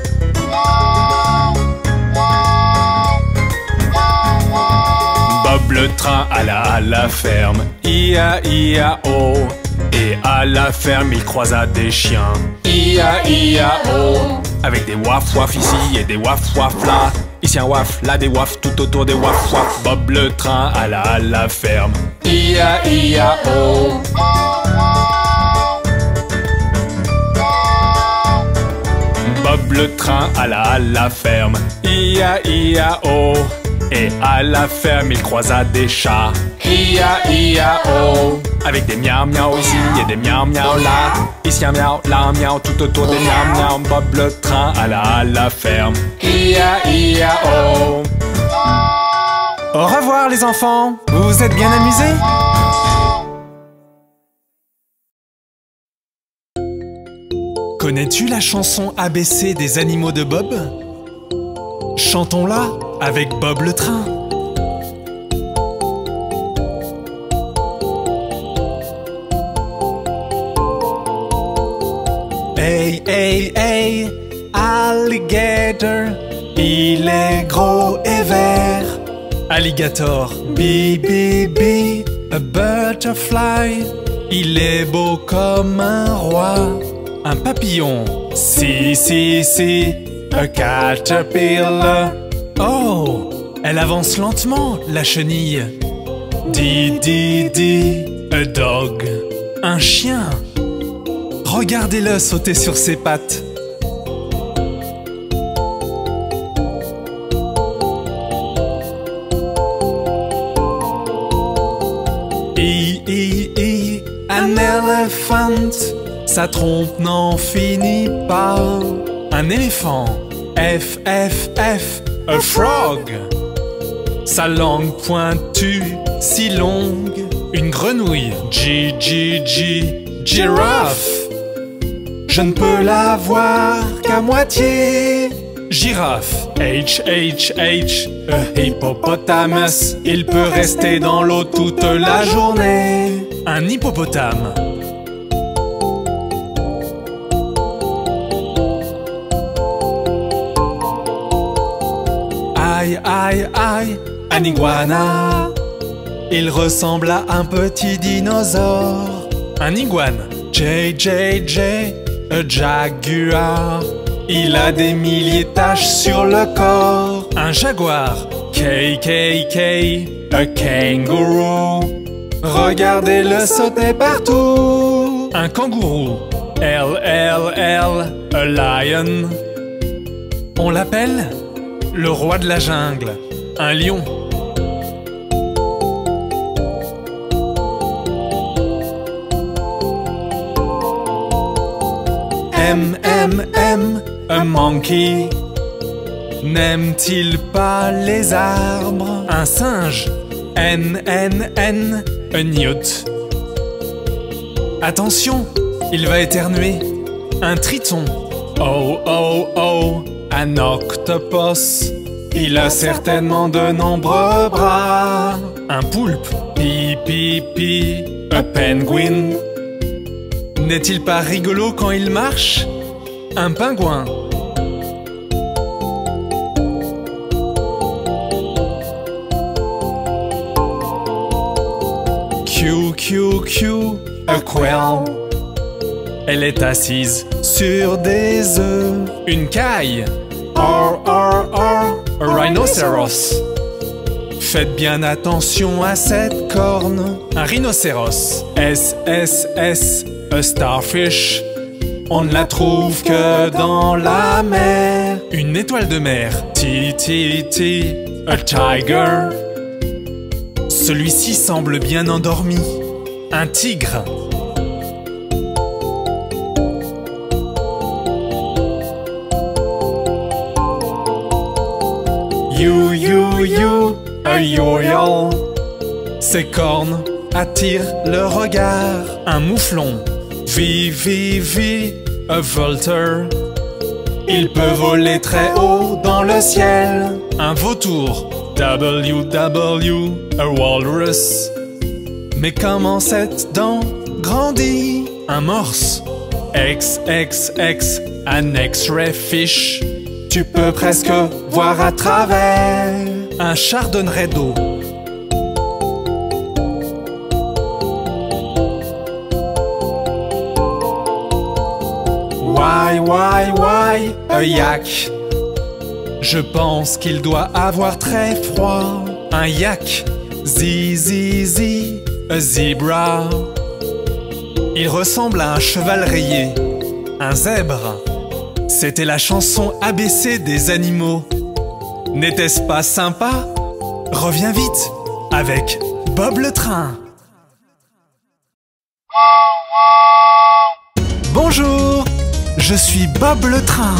Bob le train alla à la ferme, i a i a o. Et à la ferme il croisa des chiens, i a i a o. Avec des waf waf ici et des waf waf là, ici un waf, là des waf, tout autour des waf waf. Bob le train alla à la ferme, i a i a o. Bob le train alla à la ferme, i a i a o. Et à la ferme il croisa des chats, i a i a o. Avec des miaou miaou ici et des miaou miaou là, ici un miaou, là un miaou, tout autour des miaou miaou. Bob le train alla à la ferme, i a i a o. Au revoir les enfants, vous vous êtes bien amusés? Connais-tu la chanson A B C des animaux de Bob? Chantons-la avec Bob le train. Hey, hey, hey, alligator, il est gros et vert. Alligator. Bee, bee, bee, a butterfly, il est beau comme un roi. Un papillon. Si, si, si, a caterpillar. Oh, elle avance lentement, la chenille. Di, di, di, a dog, un chien. Regardez-le sauter sur ses pattes. I, I, I, un elephant, sa trompe n'en finit pas. Un éléphant. F, F, F, a frog, sa langue pointue, si longue. Une grenouille. G, G, G, girafe, je ne peux la voir qu'à moitié. Girafe. H, H, H, a hippopotamus, il peut rester dans l'eau toute la journée. Un hippopotame. Aïe, aïe, aïe, un iguana, il ressemble à un petit dinosaure. Un iguane. J, J, J, a jaguar, il a des milliers de taches sur le corps. Un jaguar. K, K, K, a kangourou, regardez-le sauter partout. Un kangourou. L, L, L, a lion, on l'appelle le roi de la jungle. Un lion. M, M, M, a monkey, n'aime-t-il pas les arbres? Un singe. N, N, N, a newt, attention, il va éternuer. Un triton. Oh oh oh, un octopus, il a certainement de nombreux bras. Un poulpe, pi pi pi, un penguin. N'est-il pas rigolo quand il marche? Un pingouin. Q Q Q, a quail. Elle est assise sur des œufs. Une caille. R R R, un rhinocéros. Faites bien attention à cette corne. Un rhinocéros. S S S, a starfish. On ne la trouve que dans la mer. Une étoile de mer. T T T, a tiger. Celui-ci semble bien endormi. Un tigre. You, you, you, a yo-yo. Ses cornes attirent le regard. Un mouflon. Vi, vi, vi, a vulture. Il peut voler très haut dans le ciel. Un vautour. W, W, a walrus. Mais comment cette dent grandit? Un morse. X, X, X, an X-ray fish. Tu peux presque voir à travers. Un chardonneret d'eau. Why, why, why, a yak. Je pense qu'il doit avoir très froid. Un yak. Zi, zi, zi, a zebra. Il ressemble à un cheval rayé. Un zèbre. C'était la chanson A B C des animaux. N'était-ce pas sympa? Reviens vite avec Bob le train. Bonjour, je suis Bob le train.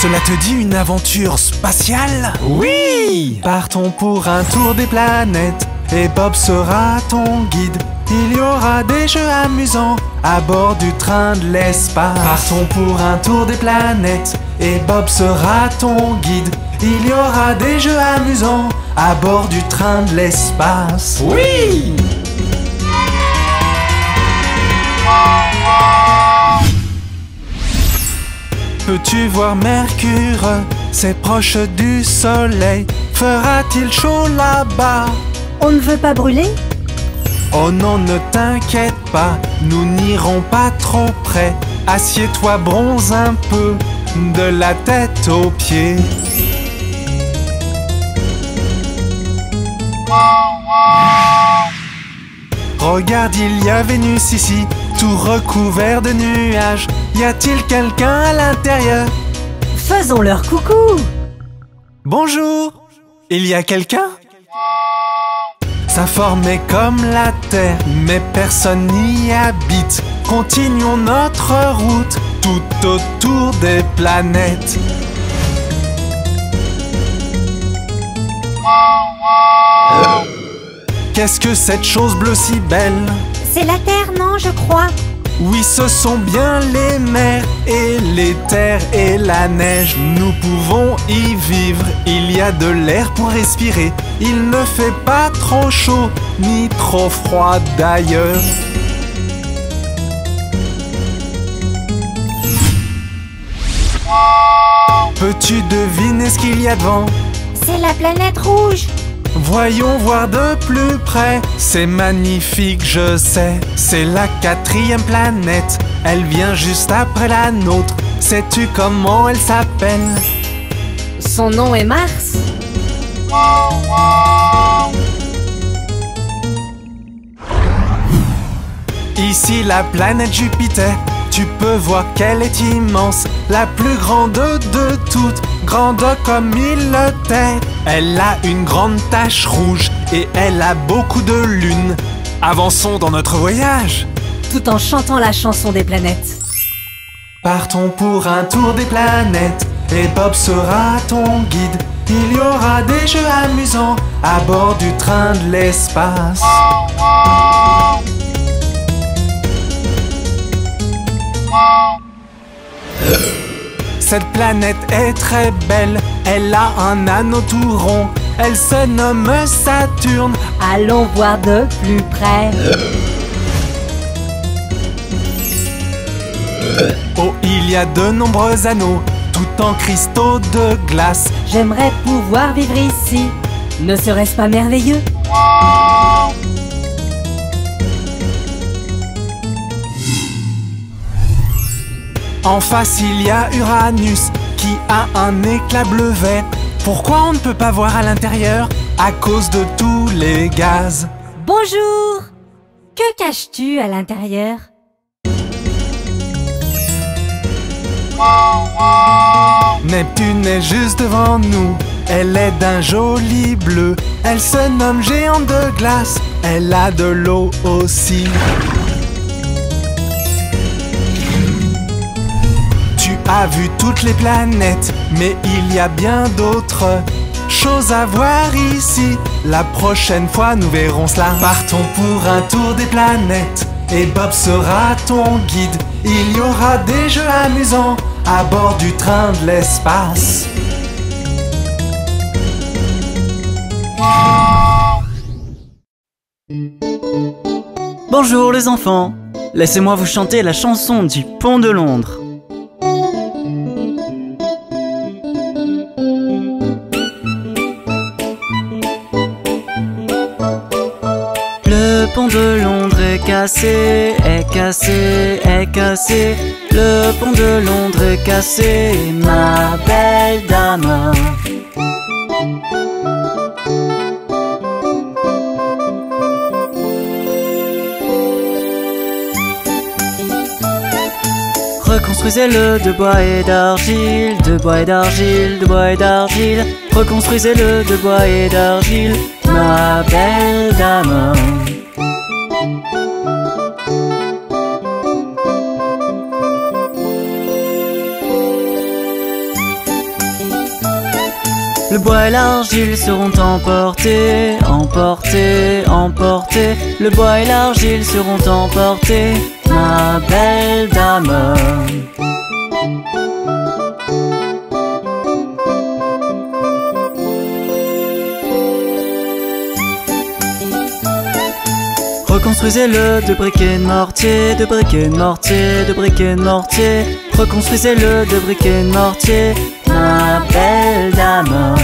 Cela te dit une aventure spatiale? Oui! Partons pour un tour des planètes et Bob sera ton guide. Il y aura des jeux amusants à bord du train de l'espace. Partons pour un tour des planètes et Bob sera ton guide. Il y aura des jeux amusants à bord du train de l'espace. Oui! Peux-tu voir Mercure? C'est proche du soleil. Fera-t-il chaud là-bas? On ne veut pas brûler? Oh non, ne t'inquiète pas, nous n'irons pas trop près. Assieds-toi, bronze un peu, de la tête aux pieds. Regarde, il y a Vénus ici, tout recouvert de nuages. Y a-t-il quelqu'un à l'intérieur? Faisons leur coucou! Bonjour! Il y a quelqu'un? Sa forme est comme la Terre, mais personne n'y habite. Continuons notre route tout autour des planètes. Qu'est-ce que cette chose bleue si belle? C'est la Terre, non, je crois. Oui, ce sont bien les mers et les terres et la neige. Nous pouvons y vivre, il y a de l'air pour respirer. Il ne fait pas trop chaud, ni trop froid d'ailleurs. Peux-tu deviner ce qu'il y a devant? C'est la planète rouge. Voyons voir de plus près, c'est magnifique, je sais. C'est la quatrième planète, elle vient juste après la nôtre. Sais-tu comment elle s'appelle? Son nom est Mars. Ici la planète Jupiter, tu peux voir qu'elle est immense. La plus grande de toutes, grande comme il l'était. Elle a une grande tache rouge et elle a beaucoup de lune. Avançons dans notre voyage, tout en chantant la chanson des planètes. Partons pour un tour des planètes et Bob sera ton guide. Il y aura des jeux amusants à bord du train de l'espace. Cette planète est très belle, elle a un anneau tout rond, elle se nomme Saturne. Allons voir de plus près. Oh, il y a de nombreux anneaux, tout en cristaux de glace. J'aimerais pouvoir vivre ici, ne serait-ce pas merveilleux? En face, il y a Uranus, qui a un éclat bleu-vert. Pourquoi on ne peut pas voir à l'intérieur? À cause de tous les gaz. Bonjour! Que caches-tu à l'intérieur? Neptune est juste devant nous, elle est d'un joli bleu. Elle se nomme géante de glace, elle a de l'eau aussi. A vu toutes les planètes, mais il y a bien d'autres choses à voir ici. La prochaine fois, nous verrons cela. Partons pour un tour des planètes, et Bob sera ton guide. Il y aura des jeux amusants à bord du train de l'espace. Bonjour les enfants, laissez-moi vous chanter la chanson du pont de Londres. Le pont de Londres est cassé, est cassé, est cassé. Le pont de Londres est cassé, ma belle dame. Reconstruisez-le de bois et d'argile, de bois et d'argile, de bois et d'argile. Reconstruisez-le de bois et d'argile, ma belle dame. Le bois et l'argile seront emportés, emportés, emportés. Le bois et l'argile seront emportés, ma belle dame. Reconstruisez-le de briquet de mortier, de briquet de mortier, de briquet de mortier. Reconstruisez-le de briquet de mortier, ma belle dame.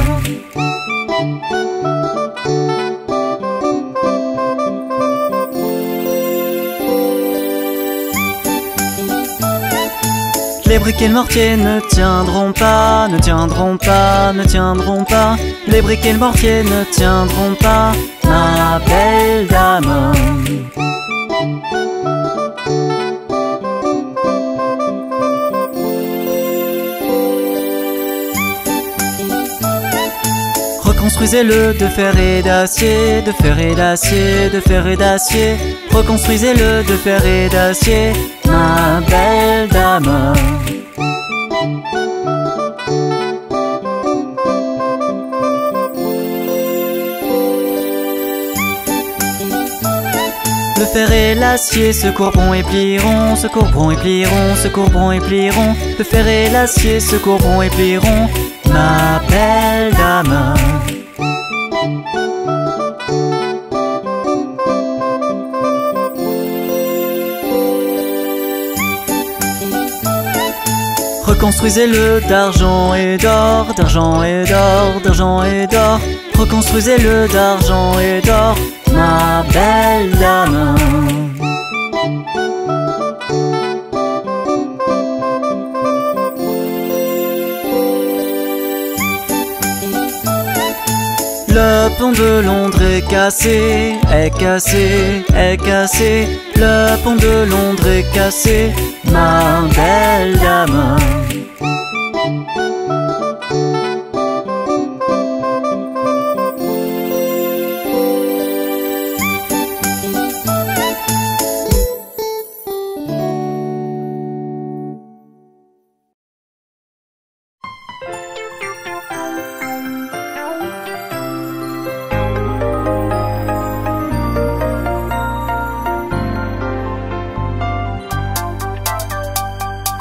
Les briquets de mortier ne tiendront pas, ne tiendront pas, ne tiendront pas. Les briquets de mortier ne tiendront pas, ma belle dame. Reconstruisez-le de fer et d'acier, de fer et d'acier, de fer et d'acier. Reconstruisez-le de fer et d'acier, ma belle dame. Le fer et l'acier se courberont et plieront, se courberont et plieront, se courberont et plieront. Le fer et l'acier se courberont et plieront, ma belle dame. Reconstruisez-le d'argent et d'or, d'argent et d'or, d'argent et d'or. Reconstruisez-le d'argent et d'or, ma belle dame. Le pont de Londres est cassé, est cassé, est cassé. Le pont de Londres est cassé, ma belle dame.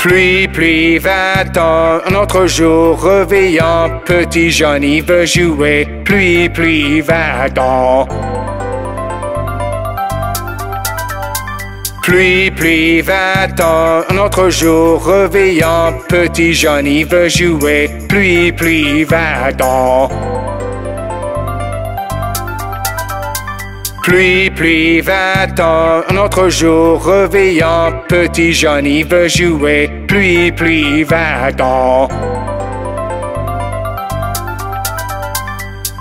Pluie, pluie, vingt ans, un autre jour réveillant, petit Johnny veut jouer. Pluie, pluie, vingt ans. Pluie, pluie, vingt ans, un autre jour réveillant, petit Johnny veut jouer. Pluie, pluie, vingt ans. Pluie, pluie, vingt ans, un autre jour réveillant, petit Johnny veut jouer. Pluie, pluie, vingt ans.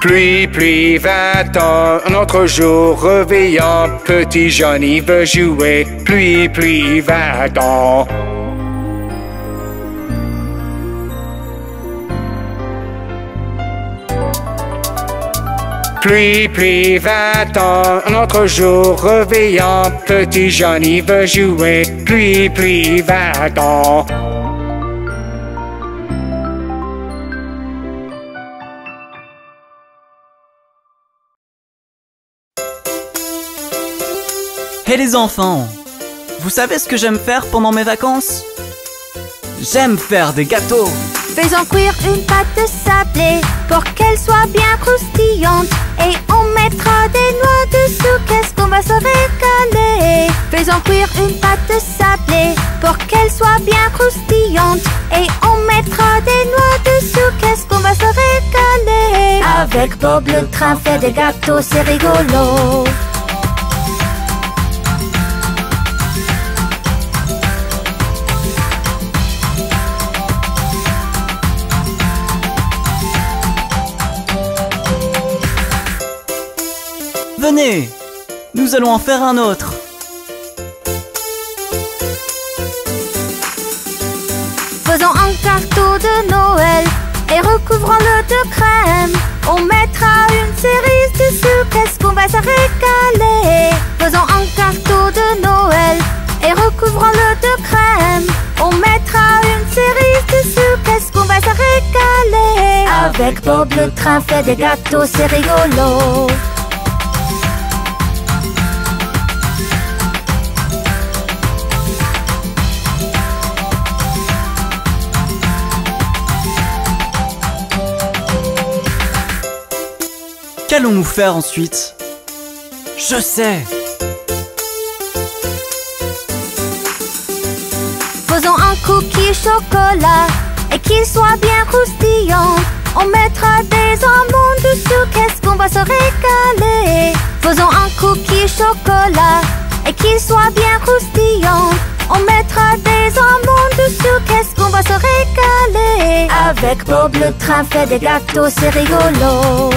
Pluie, pluie, vingt ans, un autre jour réveillant, petit Johnny veut jouer. Pluie, pluie, vingt ans. Pluie, pluie, vingt ans, un autre jour réveillant, petit Johnny veut jouer. Pluie, pluie, vingt ans. Hey les enfants, vous savez ce que j'aime faire pendant mes vacances? J'aime faire des gâteaux. Faisons cuire une pâte sablée pour qu'elle soit bien croustillante. Et on mettra des noix dessous, qu'est-ce qu'on va se régaler. Faisons cuire une pâte sablée pour qu'elle soit bien croustillante. Et on mettra des noix dessous, qu'est-ce qu'on va se régaler. Avec Bob le train, fait des gâteaux, c'est rigolo. Venez, nous allons en faire un autre. Faisons un gâteau de Noël et recouvrons-le de crème. On mettra une cerise dessus, qu'est-ce qu'on va se régaler. Faisons un gâteau de Noël et recouvrons-le de crème. On mettra une cerise dessus, qu'est-ce qu'on va se régaler. Avec Bob le train, fait des gâteaux, c'est rigolo. Qu'allons-nous faire ensuite? Je sais! Faisons un cookie chocolat et qu'il soit bien croustillant. On mettra des amandes dessus, qu'est-ce qu'on va se régaler. Faisons un cookie chocolat et qu'il soit bien croustillant. On mettra des amandes dessus, qu'est-ce qu'on va se régaler. Avec Bob le train, fait des gâteaux, c'est rigolo.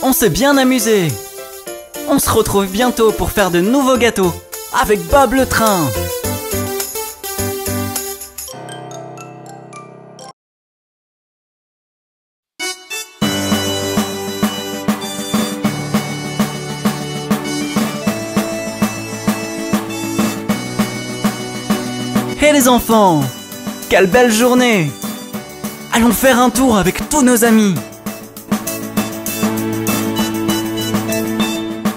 On s'est bien amusé. On se retrouve bientôt pour faire de nouveaux gâteaux avec Bob le train. Hey les enfants, quelle belle journée! Allons faire un tour avec tous nos amis.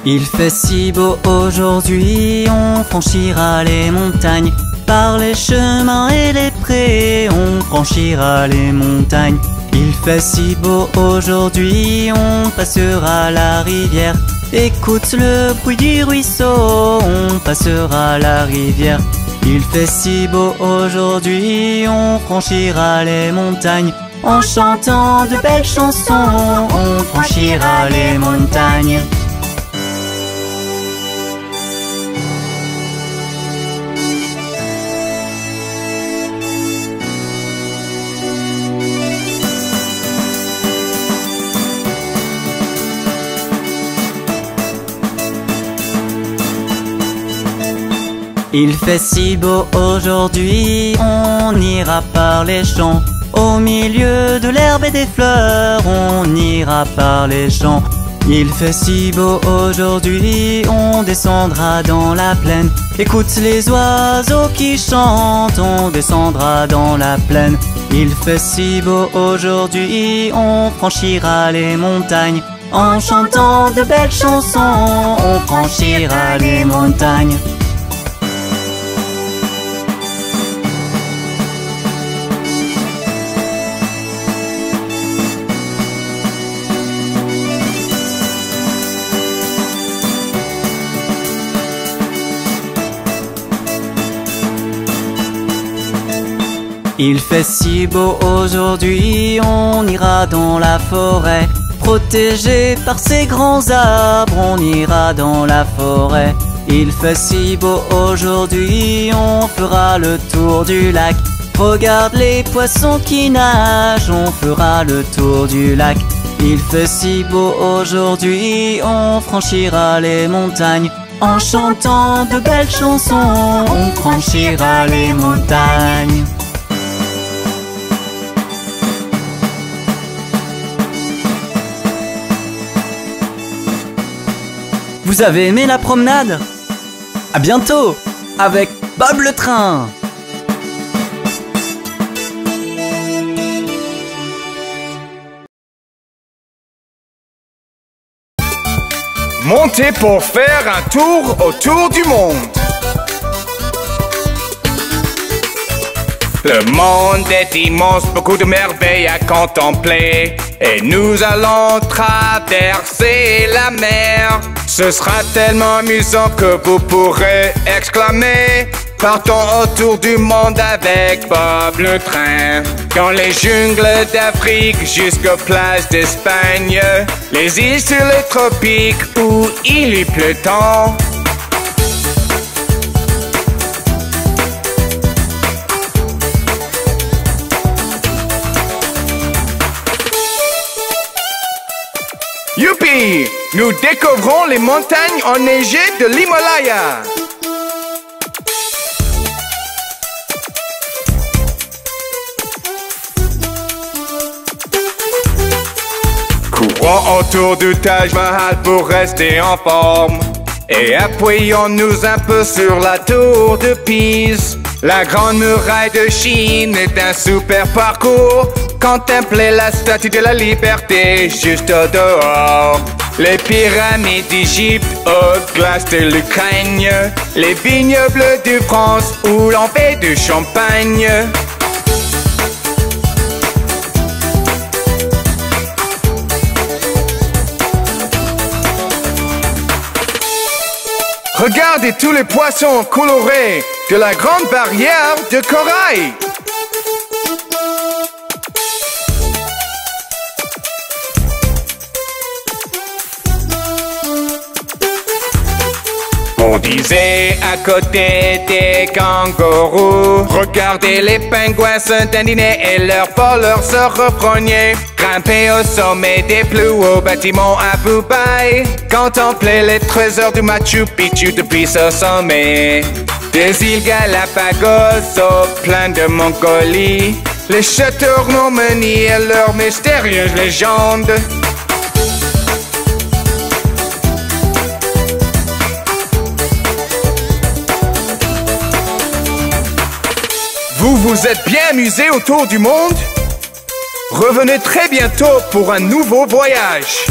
Il fait si beau aujourd'hui, on franchira les montagnes. Par les chemins et les prés, on franchira les montagnes. Il fait si beau aujourd'hui, on passera la rivière. Écoute le bruit du ruisseau, on passera la rivière. Il fait si beau aujourd'hui, on franchira les montagnes. En chantant de belles chansons, on franchira les montagnes. Il fait si beau aujourd'hui, on ira par les champs. Au milieu de l'herbe et des fleurs, on ira par les champs. Il fait si beau aujourd'hui, on descendra dans la plaine. Écoute les oiseaux qui chantent, on descendra dans la plaine. Il fait si beau aujourd'hui, on franchira les montagnes. En chantant de belles chansons, on franchira les montagnes. Il fait si beau aujourd'hui, on ira dans la forêt. Protégé par ces grands arbres, on ira dans la forêt. Il fait si beau aujourd'hui, on fera le tour du lac. Regarde les poissons qui nagent, on fera le tour du lac. Il fait si beau aujourd'hui, on franchira les montagnes. En chantant de belles chansons, on franchira les montagnes. Vous avez aimé la promenade? À bientôt avec Bob le train! Montez pour faire un tour autour du monde. Le monde est immense, beaucoup de merveilles à contempler. Et nous allons traverser la mer. Ce sera tellement amusant que vous pourrez exclamer: partons autour du monde avec Bob le train. Dans les jungles d'Afrique jusqu'aux plages d'Espagne, les îles sur les tropiques où il y pleut tant. Youpi! Nous découvrons les montagnes enneigées de l'Himalaya. Courons autour du Taj Mahal pour rester en forme. Et appuyons-nous un peu sur la tour de Pise. La grande muraille de Chine est un super parcours. Contempler la statue de la liberté juste au dehors. Les pyramides d'Égypte aux glaces de l'Ukraine. Les vignobles de France où l'on fait du champagne. Regardez tous les poissons colorés de la grande barrière de corail. On disait à côté des kangourous, regardez les pingouins s'indindaient et leurs voleurs se reprognaient. Grimper au sommet des plus hauts bâtiments à Dubaï, contempler les trésors du Machu Picchu depuis ce sommet. Des îles Galapagos au plein de Mongolie, les châteaux Normandie et leurs mystérieuses légendes. Vous vous êtes bien amusés autour du monde? Revenez très bientôt pour un nouveau voyage!